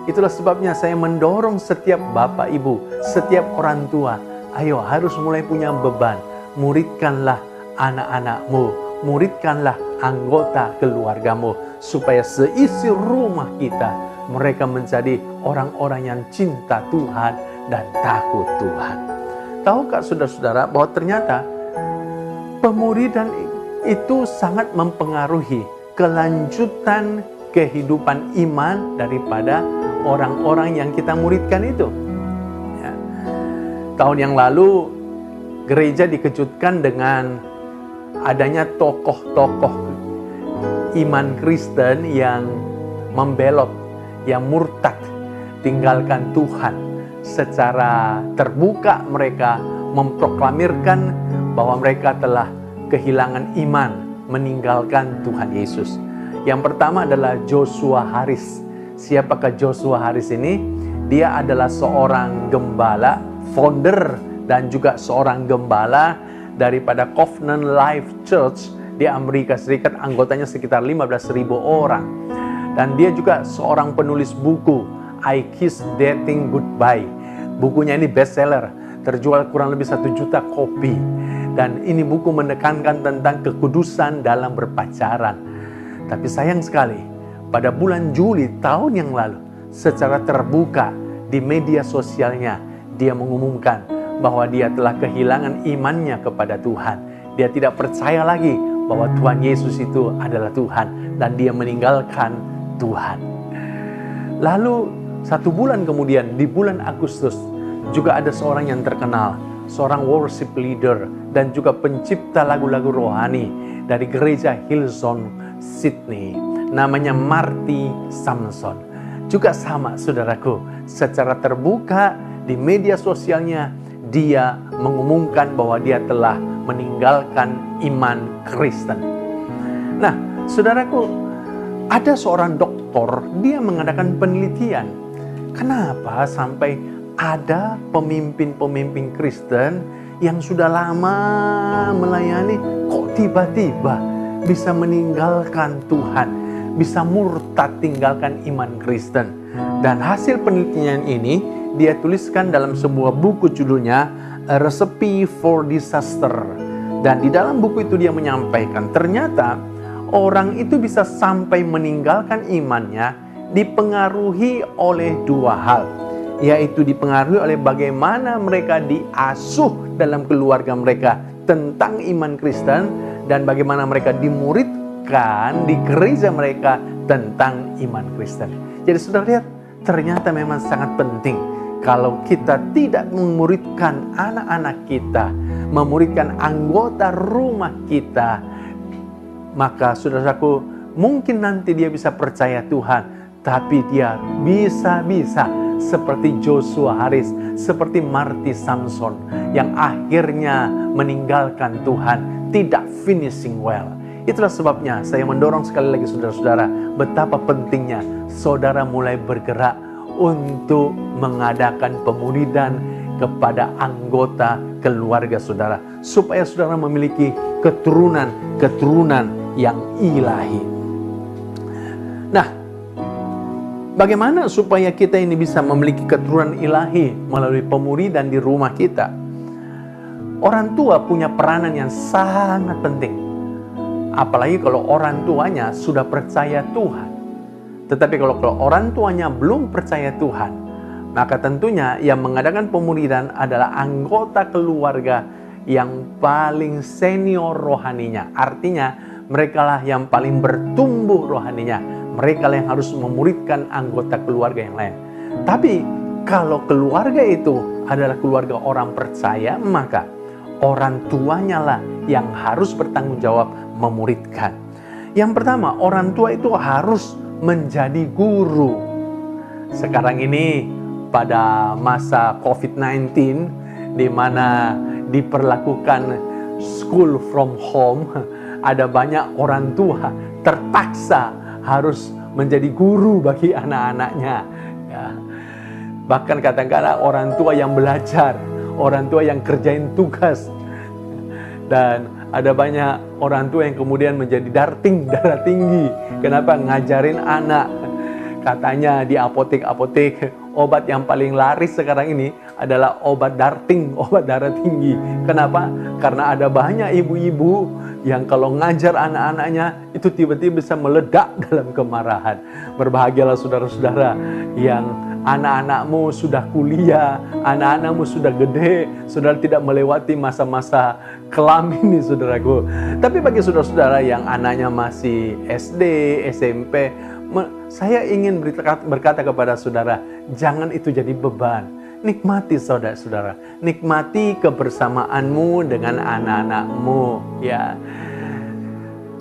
Itulah sebabnya saya mendorong setiap bapak ibu, setiap orang tua, ayo harus mulai punya beban. Muridkanlah anak-anakmu, muridkanlah anggota keluargamu, supaya seisi rumah kita mereka menjadi orang-orang yang cinta Tuhan dan takut Tuhan. Tahukah saudara-saudara bahwa ternyata pemuridan itu sangat mempengaruhi kelanjutan kehidupan iman daripada orang-orang yang kita muridkan itu. Ya. Tahun yang lalu gereja dikejutkan dengan adanya tokoh-tokoh iman Kristen yang membelot, yang murtad, tinggalkan Tuhan. Secara terbuka mereka memproklamirkan bahwa mereka telah kehilangan iman, meninggalkan Tuhan Yesus. Yang pertama adalah Joshua Harris. Siapakah Joshua Harris ini? Dia adalah seorang gembala, founder dan juga seorang gembala daripada Covenant Life Church di Amerika Serikat. Anggotanya sekitar lima belas ribu orang. Dan dia juga seorang penulis buku, I Kissed Dating Goodbye. Bukunya ini bestseller, terjual kurang lebih satu juta kopi. Dan ini buku menekankan tentang kekudusan dalam berpacaran. Tapi sayang sekali, pada bulan Juli tahun yang lalu, secara terbuka di media sosialnya, dia mengumumkan bahwa dia telah kehilangan imannya kepada Tuhan. Dia tidak percaya lagi bahwa Tuhan Yesus itu adalah Tuhan dan dia meninggalkan Tuhan. Lalu satu bulan kemudian, di bulan Agustus, juga ada seorang yang terkenal, seorang worship leader dan juga pencipta lagu-lagu rohani dari gereja Hillsong Sydney, namanya Marty Samson. Juga sama saudaraku, secara terbuka di media sosialnya dia mengumumkan bahwa dia telah meninggalkan iman Kristen. Nah saudaraku, ada seorang doktor, dia mengadakan penelitian kenapa sampai ada pemimpin-pemimpin Kristen yang sudah lama melayani kok tiba-tiba bisa meninggalkan Tuhan, bisa murtad tinggalkan iman Kristen. Dan hasil penelitian ini dia tuliskan dalam sebuah buku judulnya A Recipe for Disaster. Dan di dalam buku itu dia menyampaikan ternyata orang itu bisa sampai meninggalkan imannya dipengaruhi oleh dua hal, yaitu dipengaruhi oleh bagaimana mereka diasuh dalam keluarga mereka tentang iman Kristen dan bagaimana mereka dimuridkan di gereja mereka tentang iman Kristen. Jadi saudara lihat, ternyata memang sangat penting kalau kita tidak memuridkan anak-anak kita, memuridkan anggota rumah kita, maka saudaraku mungkin nanti dia bisa percaya Tuhan, tapi dia bisa-bisa seperti Joshua Harris, seperti Marty Samson yang akhirnya meninggalkan Tuhan, tidak finishing well. Itulah sebabnya saya mendorong sekali lagi saudara-saudara, betapa pentingnya saudara mulai bergerak untuk mengadakan pemuridan kepada anggota keluarga saudara, supaya saudara memiliki keturunan-keturunan yang ilahi. Nah, bagaimana supaya kita ini bisa memiliki keturunan ilahi melalui pemuridan di rumah kita? Orang tua punya peranan yang sangat penting, apalagi kalau orang tuanya sudah percaya Tuhan. Tetapi kalau, kalau orang tuanya belum percaya Tuhan, maka tentunya yang mengadakan pemuridan adalah anggota keluarga yang paling senior rohaninya. Artinya merekalah yang paling bertumbuh rohaninya. Merekalah yang harus memuridkan anggota keluarga yang lain. Tapi kalau keluarga itu adalah keluarga orang percaya, maka orang tuanya lah yang harus bertanggung jawab memuridkan. Yang pertama, orang tua itu harus menjadi guru. Sekarang ini pada masa covid sembilan belas, di mana diperlakukan school from home, ada banyak orang tua terpaksa harus menjadi guru bagi anak-anaknya. Ya. Bahkan kadang-kadang orang tua yang belajar, orang tua yang kerjain tugas, dan ada banyak orang tua yang kemudian menjadi darting, darah tinggi. Kenapa? Ngajarin anak. Katanya di apotek-apotek, obat yang paling laris sekarang ini adalah obat darting, obat darah tinggi. Kenapa? Karena ada banyak ibu-ibu yang kalau ngajar anak-anaknya itu tiba-tiba bisa meledak dalam kemarahan. Berbahagialah saudara-saudara yang anak-anakmu sudah kuliah, anak-anakmu sudah gede, saudara tidak melewati masa-masa kelam ini, saudaraku. Tapi bagi saudara-saudara yang anaknya masih S D, S M P, saya ingin berkata kepada saudara, jangan itu jadi beban. Nikmati saudara-saudara, nikmati kebersamaanmu dengan anak-anakmu. Ya,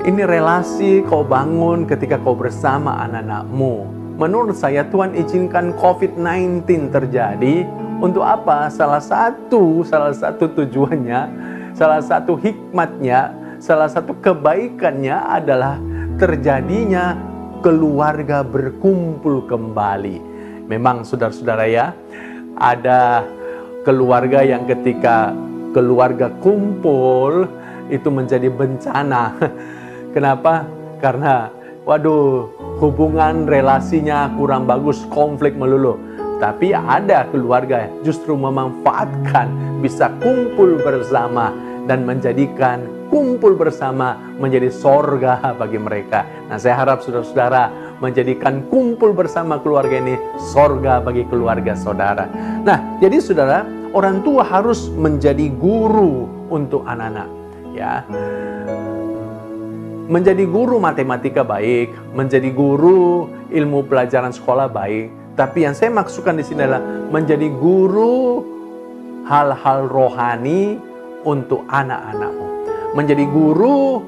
ini relasi kau bangun ketika kau bersama anak-anakmu. Menurut saya Tuhan izinkan covid sembilan belas terjadi untuk apa? Salah satu, salah satu tujuannya, salah satu hikmatnya, salah satu kebaikannya adalah terjadinya keluarga berkumpul kembali. Memang saudara-saudara ya, ada keluarga yang ketika keluarga kumpul itu menjadi bencana. Kenapa? Karena waduh, hubungan relasinya kurang bagus, konflik melulu. Tapi ada keluarga justru memanfaatkan bisa kumpul bersama dan menjadikan kumpul bersama menjadi sorga bagi mereka. Nah, saya harap saudara-saudara menjadikan kumpul bersama keluarga ini sorga bagi keluarga saudara. Nah, jadi saudara, orang tua harus menjadi guru untuk anak-anak. Ya, menjadi guru matematika baik, menjadi guru ilmu pelajaran sekolah baik. Tapi yang saya maksudkan di sini adalah menjadi guru hal-hal rohani untuk anak-anakmu. Menjadi guru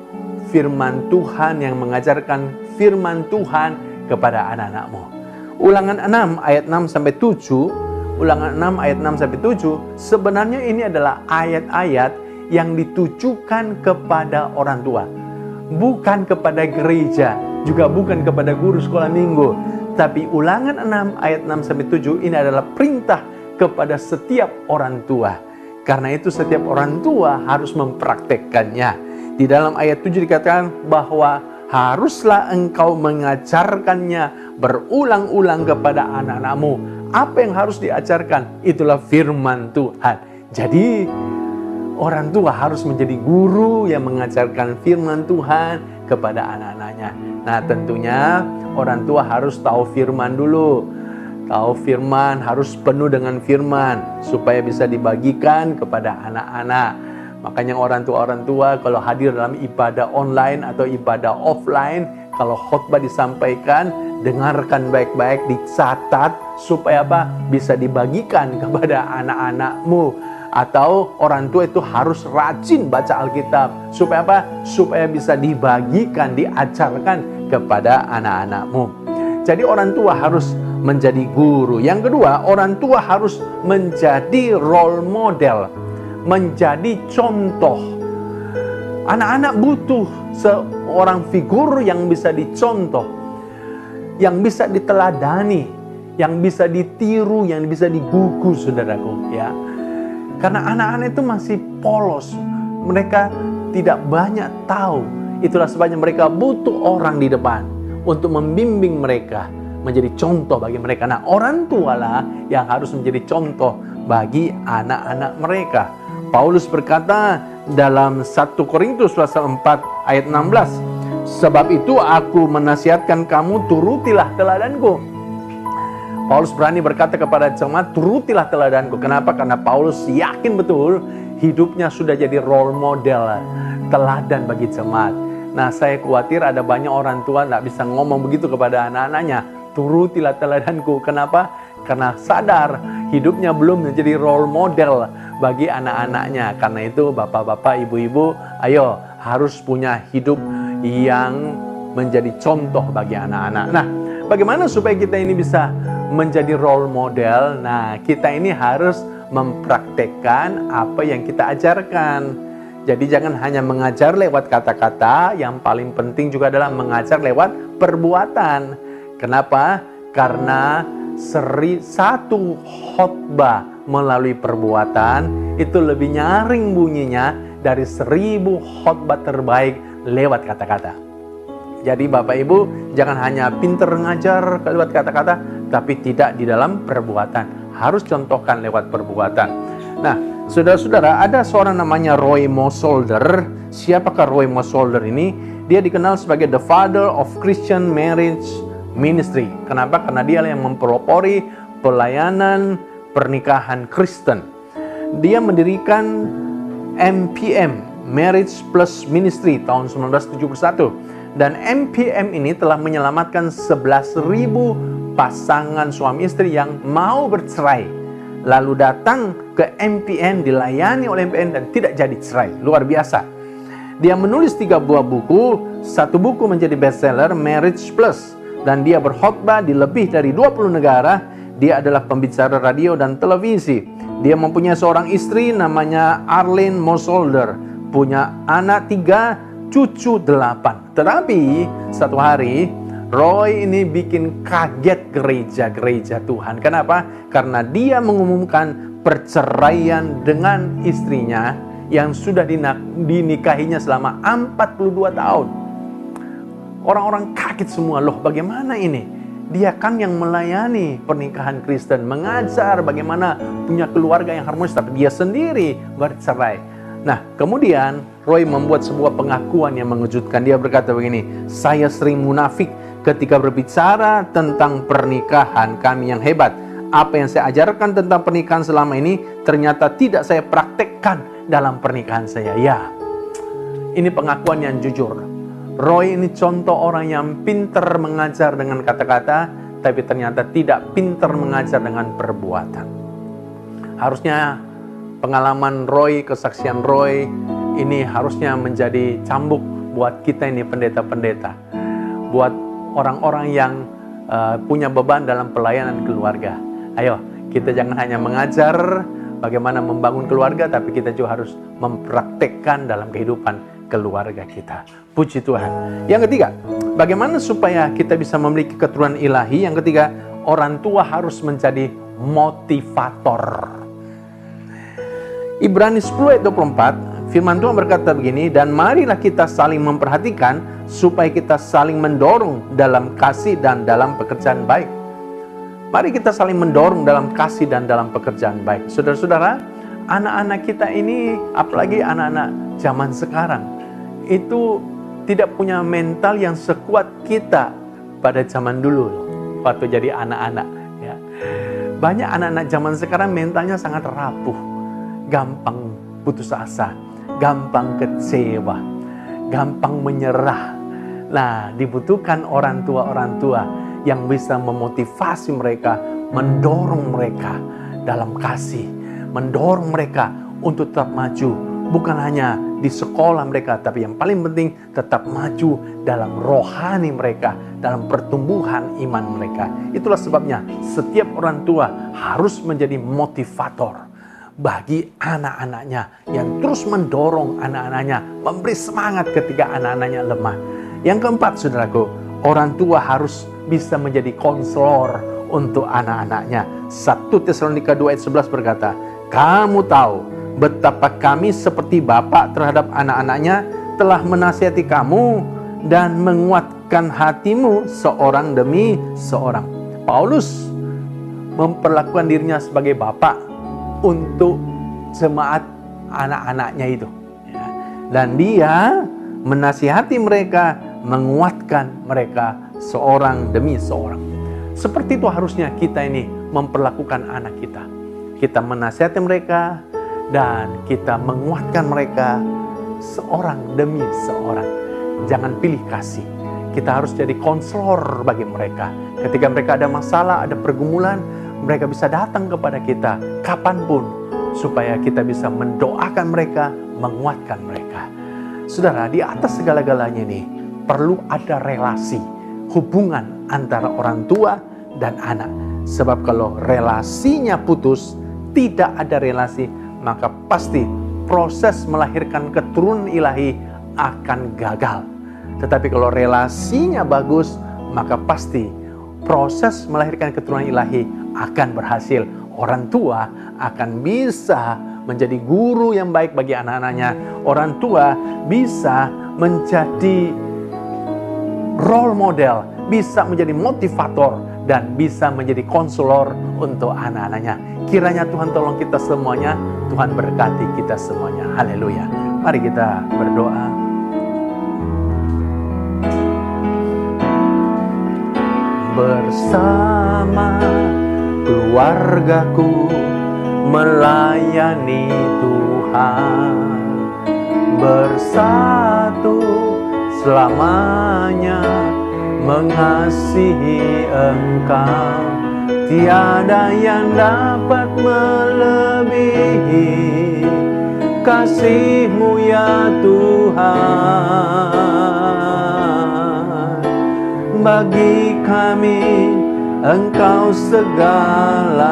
firman Tuhan yang mengajarkan firman Tuhan kepada anak-anakmu. Ulangan enam ayat enam sampai tujuh, Ulangan enam ayat enam sampai tujuh, sebenarnya ini adalah ayat-ayat yang ditujukan kepada orang tua. Bukan kepada gereja, juga bukan kepada guru sekolah minggu. Tapi Ulangan enam ayat enam sampai tujuh ini adalah perintah kepada setiap orang tua. Karena itu setiap orang tua harus mempraktekkannya. Di dalam ayat tujuh dikatakan bahwa haruslah engkau mengajarkannya berulang-ulang kepada anak-anakmu. Apa yang harus diajarkan? Itulah firman Tuhan. Jadi orang tua harus menjadi guru yang mengajarkan firman Tuhan kepada anak-anaknya. Nah, tentunya orang tua harus tahu firman dulu. Tahu firman, harus penuh dengan firman supaya bisa dibagikan kepada anak-anak. Makanya orang tua-orang tua kalau hadir dalam ibadah online atau ibadah offline, kalau khotbah disampaikan, dengarkan baik-baik, dicatat supaya apa? Bisa dibagikan kepada anak-anakmu. Atau orang tua itu harus rajin baca Alkitab supaya apa? Supaya bisa dibagikan, diajarkan kepada anak-anakmu. Jadi orang tua harus menjadi guru. Yang kedua, orang tua harus menjadi role model, menjadi contoh. Anak-anak butuh seorang figur yang bisa dicontoh, yang bisa diteladani, yang bisa ditiru, yang bisa digugu, saudaraku, ya. Karena anak-anak itu masih polos, mereka tidak banyak tahu. Itulah sebabnya mereka butuh orang di depan untuk membimbing mereka, menjadi contoh bagi mereka. Nah, orang tualah yang harus menjadi contoh bagi anak-anak mereka. Paulus berkata dalam satu Korintus pasal empat ayat enam belas, sebab itu aku menasihatkan kamu, turutilah teladanku. Paulus berani berkata kepada jemaat, turutilah teladanku. Kenapa? Karena Paulus yakin betul hidupnya sudah jadi role model, teladan bagi jemaat. Nah, saya khawatir ada banyak orang tua tidak bisa ngomong begitu kepada anak-anaknya, turutilah teladanku. Kenapa? Karena sadar hidupnya belum menjadi role model bagi anak-anaknya. Karena itu bapak-bapak, ibu-ibu, ayo harus punya hidup yang menjadi contoh bagi anak-anak. Nah, bagaimana supaya kita ini bisa menjadi role model? Nah, kita ini harus mempraktekkan apa yang kita ajarkan. Jadi jangan hanya mengajar lewat kata-kata, yang paling penting juga adalah mengajar lewat perbuatan. Kenapa? Karena seri satu khotbah melalui perbuatan itu lebih nyaring bunyinya dari seribu khotbah terbaik lewat kata-kata. Jadi Bapak Ibu, jangan hanya pinter ngajar lewat kata-kata, tapi tidak di dalam perbuatan. Harus contohkan lewat perbuatan. Nah, saudara-saudara, ada seorang namanya Roy Mosolder. Siapakah Roy Mosolder ini? Dia dikenal sebagai the father of Christian marriage ministry. Kenapa? Karena dia yang mempelopori pelayanan pernikahan Kristen. Dia mendirikan M P M, Marriage Plus Ministry, tahun seribu sembilan ratus tujuh puluh satu. Dan M P M ini telah menyelamatkan sebelas ribu pasangan suami istri yang mau bercerai, lalu datang ke M P M, dilayani oleh M P M, dan tidak jadi cerai. Luar biasa. Dia menulis tiga buah buku. Satu buku menjadi bestseller, Marriage Plus. Dan dia berkhotbah di lebih dari dua puluh negara. Dia adalah pembicara radio dan televisi. Dia mempunyai seorang istri namanya Arlene Mosolder. Punya anak tiga, cucu delapan. Tetapi satu hari Roy ini bikin kaget gereja-gereja Tuhan. Kenapa? Karena dia mengumumkan perceraian dengan istrinya yang sudah dinikahinya selama empat puluh dua tahun. Orang-orang kaget semua, loh bagaimana ini? Dia kan yang melayani pernikahan Kristen, mengajar bagaimana punya keluarga yang harmonis, tapi dia sendiri bercerai. Nah, kemudian Roy membuat sebuah pengakuan yang mengejutkan. Dia berkata begini, saya sering munafik ketika berbicara tentang pernikahan kami yang hebat. Apa yang saya ajarkan tentang pernikahan selama ini ternyata tidak saya praktekkan dalam pernikahan saya. Ya, ini pengakuan yang jujur. Roy ini contoh orang yang pinter mengajar dengan kata-kata, tapi ternyata tidak pinter mengajar dengan perbuatan. Harusnya pengalaman Roy, kesaksian Roy, ini harusnya menjadi cambuk buat kita ini pendeta-pendeta, buat orang-orang yang uh, punya beban dalam pelayanan keluarga. Ayo, kita jangan hanya mengajar bagaimana membangun keluarga, tapi kita juga harus mempraktekkan dalam kehidupan keluarga kita. Puji Tuhan. Yang ketiga, bagaimana supaya kita bisa memiliki keturunan ilahi? Yang ketiga, orang tua harus menjadi motivator. Ibrani sepuluh ayat dua puluh empat, firman Tuhan berkata begini, dan marilah kita saling memperhatikan supaya kita saling mendorong dalam kasih dan dalam pekerjaan baik. Mari kita saling mendorong dalam kasih dan dalam pekerjaan baik. Saudara-saudara, anak-anak kita ini, apalagi anak-anak zaman sekarang, itu tidak punya mental yang sekuat kita pada zaman dulu waktu jadi anak-anak, ya. Banyak anak-anak zaman sekarang mentalnya sangat rapuh, gampang putus asa, gampang kecewa, gampang menyerah. Nah, dibutuhkan orang tua-orang tua yang bisa memotivasi mereka, mendorong mereka dalam kasih, mendorong mereka untuk tetap maju, bukan hanya di sekolah mereka, tapi yang paling penting tetap maju dalam rohani mereka, dalam pertumbuhan iman mereka. Itulah sebabnya setiap orang tua harus menjadi motivator bagi anak-anaknya, yang terus mendorong anak-anaknya, memberi semangat ketika anak-anaknya lemah. Yang keempat, saudaraku, orang tua harus bisa menjadi konselor untuk anak-anaknya. satu Tesalonika dua ayat sebelas berkata, "Kamu tahu betapa kami seperti bapak terhadap anak-anaknya telah menasihati kamu dan menguatkan hatimu seorang demi seorang." Paulus memperlakukan dirinya sebagai bapak untuk jemaat anak-anaknya itu, dan dia menasihati mereka, menguatkan mereka seorang demi seorang. Seperti itu harusnya kita ini memperlakukan anak kita. Kita menasihati mereka dan kita menguatkan mereka seorang demi seorang. Jangan pilih kasih. Kita harus jadi konselor bagi mereka. Ketika mereka ada masalah, ada pergumulan, mereka bisa datang kepada kita kapanpun, supaya kita bisa mendoakan mereka, menguatkan mereka. Saudara, di atas segala-galanya ini perlu ada relasi, hubungan antara orang tua dan anak. Sebab kalau relasinya putus, tidak ada relasi, maka pasti proses melahirkan keturunan ilahi akan gagal. Tetapi kalau relasinya bagus, maka pasti proses melahirkan keturunan ilahi akan berhasil. Orang tua akan bisa menjadi guru yang baik bagi anak-anaknya. Orang tua bisa menjadi role model, bisa menjadi motivator, dan bisa menjadi konselor untuk anak-anaknya. Kiranya Tuhan tolong kita semuanya, Tuhan berkati kita semuanya. Haleluya. Mari kita berdoa. Bersama keluargaku melayani Tuhan, bersatu selamanya mengasihi Engkau. Tiada yang dapat melebihi kasih-Mu ya Tuhan. Bagi kami Engkau segalanya.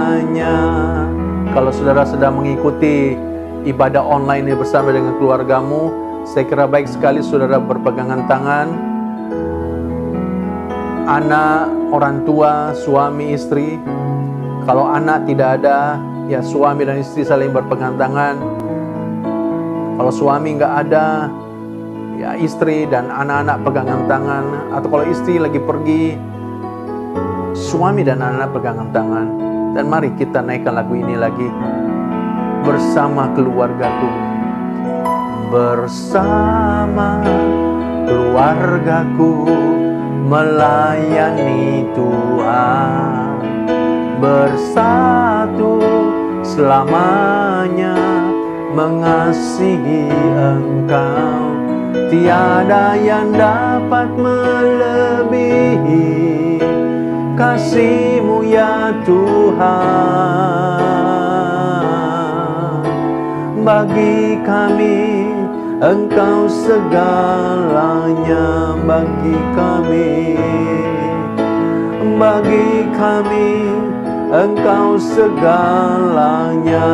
Kalau saudara sedang mengikuti ibadah online ini bersama dengan keluargamu, saya kira baik sekali saudara berpegangan tangan. Anak, orang tua, suami, istri. Kalau anak tidak ada, ya suami dan istri saling berpegang tangan. Kalau suami nggak ada, ya istri dan anak-anak pegangan tangan. Atau kalau istri lagi pergi, suami dan anak-anak pegangan tangan. Dan mari kita naikkan lagu ini lagi. Bersama keluargaku, bersama keluargaku melayani Tuhan, bersatu selamanya mengasihi Engkau. Tiada yang dapat melebihi kasih-Mu ya Tuhan. Bagi kami Engkau segalanya. Bagi kami, bagi kami Engkau segalanya.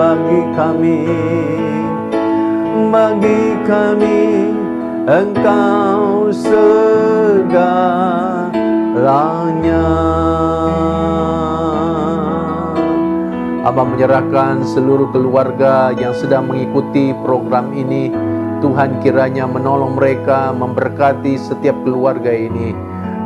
Bagi kami, bagi kami Engkau segalanya. Abang menyerahkan seluruh keluarga yang sedang mengikuti program ini. Tuhan kiranya menolong mereka, memberkati setiap keluarga ini.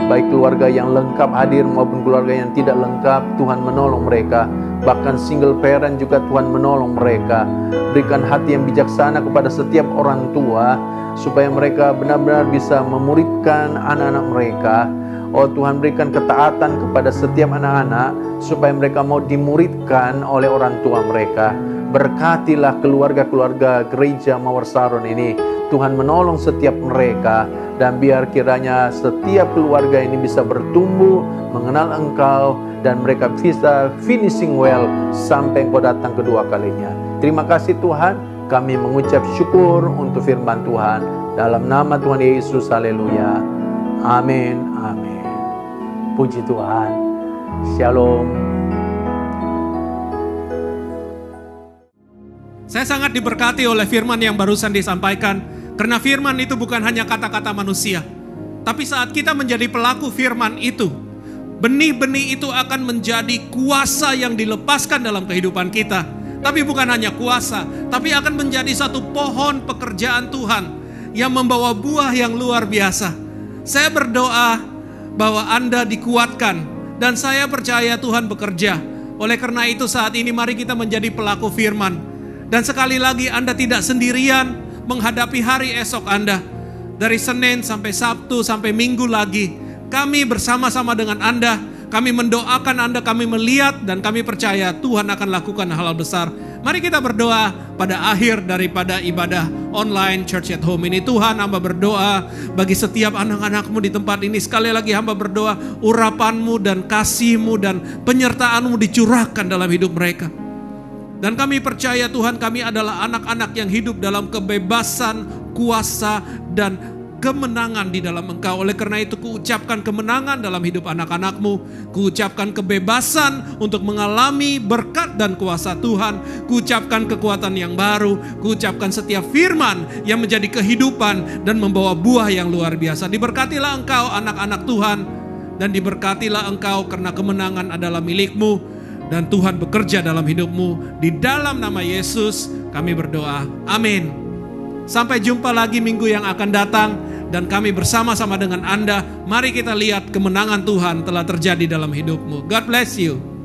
Baik keluarga yang lengkap hadir maupun keluarga yang tidak lengkap, Tuhan menolong mereka. Bahkan single parent juga Tuhan menolong mereka. Berikan hati yang bijaksana kepada setiap orang tua, supaya mereka benar-benar bisa memuridkan anak-anak mereka. Oh Tuhan, berikan ketaatan kepada setiap anak-anak, supaya mereka mau dimuridkan oleh orang tua mereka. Berkatilah keluarga-keluarga Gereja Mawar Sharon ini. Tuhan menolong setiap mereka, dan biar kiranya setiap keluarga ini bisa bertumbuh, mengenal Engkau, dan mereka bisa finishing well sampai Engkau datang kedua kalinya. Terima kasih Tuhan, Kami mengucap syukur untuk firman Tuhan. Dalam nama Tuhan Yesus, haleluya. Amin, amin. Puji Tuhan. Shalom. Saya sangat diberkati oleh firman yang barusan disampaikan. Karena firman itu bukan hanya kata-kata manusia. Tapi saat kita menjadi pelaku firman itu, benih-benih itu akan menjadi kuasa yang dilepaskan dalam kehidupan kita. Tapi bukan hanya kuasa, tapi akan menjadi satu pohon pekerjaan Tuhan yang membawa buah yang luar biasa. Saya berdoa bahwa Anda dikuatkan dan saya percaya Tuhan bekerja. Oleh karena itu saat ini mari kita menjadi pelaku firman. Dan sekali lagi Anda tidak sendirian menghadapi hari esok Anda. Dari Senin sampai Sabtu sampai Minggu lagi, kami bersama-sama dengan Anda, kami mendoakan Anda, kami melihat dan kami percaya Tuhan akan lakukan hal-hal besar. Mari kita berdoa pada akhir daripada ibadah online Church at Home ini. Tuhan, hamba berdoa bagi setiap anak-anakmu di tempat ini. Sekali lagi hamba berdoa urapan-Mu dan kasih-Mu dan penyertaan-Mu dicurahkan dalam hidup mereka. Dan kami percaya Tuhan, kami adalah anak-anak yang hidup dalam kebebasan, kuasa, dan kemenangan di dalam Engkau. Oleh karena itu kuucapkan kemenangan dalam hidup anak-anak-Mu. Kuucapkan kebebasan untuk mengalami berkat dan kuasa Tuhan. Kuucapkan kekuatan yang baru. Kuucapkan setiap firman yang menjadi kehidupan dan membawa buah yang luar biasa. Diberkatilah Engkau anak-anak Tuhan. Dan diberkatilah Engkau karena kemenangan adalah milik-Mu. Dan Tuhan bekerja dalam hidupmu. Di dalam nama Yesus kami berdoa. Amin. Sampai jumpa lagi minggu yang akan datang. Dan kami bersama-sama dengan Anda. Mari kita lihat kemenangan Tuhan telah terjadi dalam hidupmu. God bless you.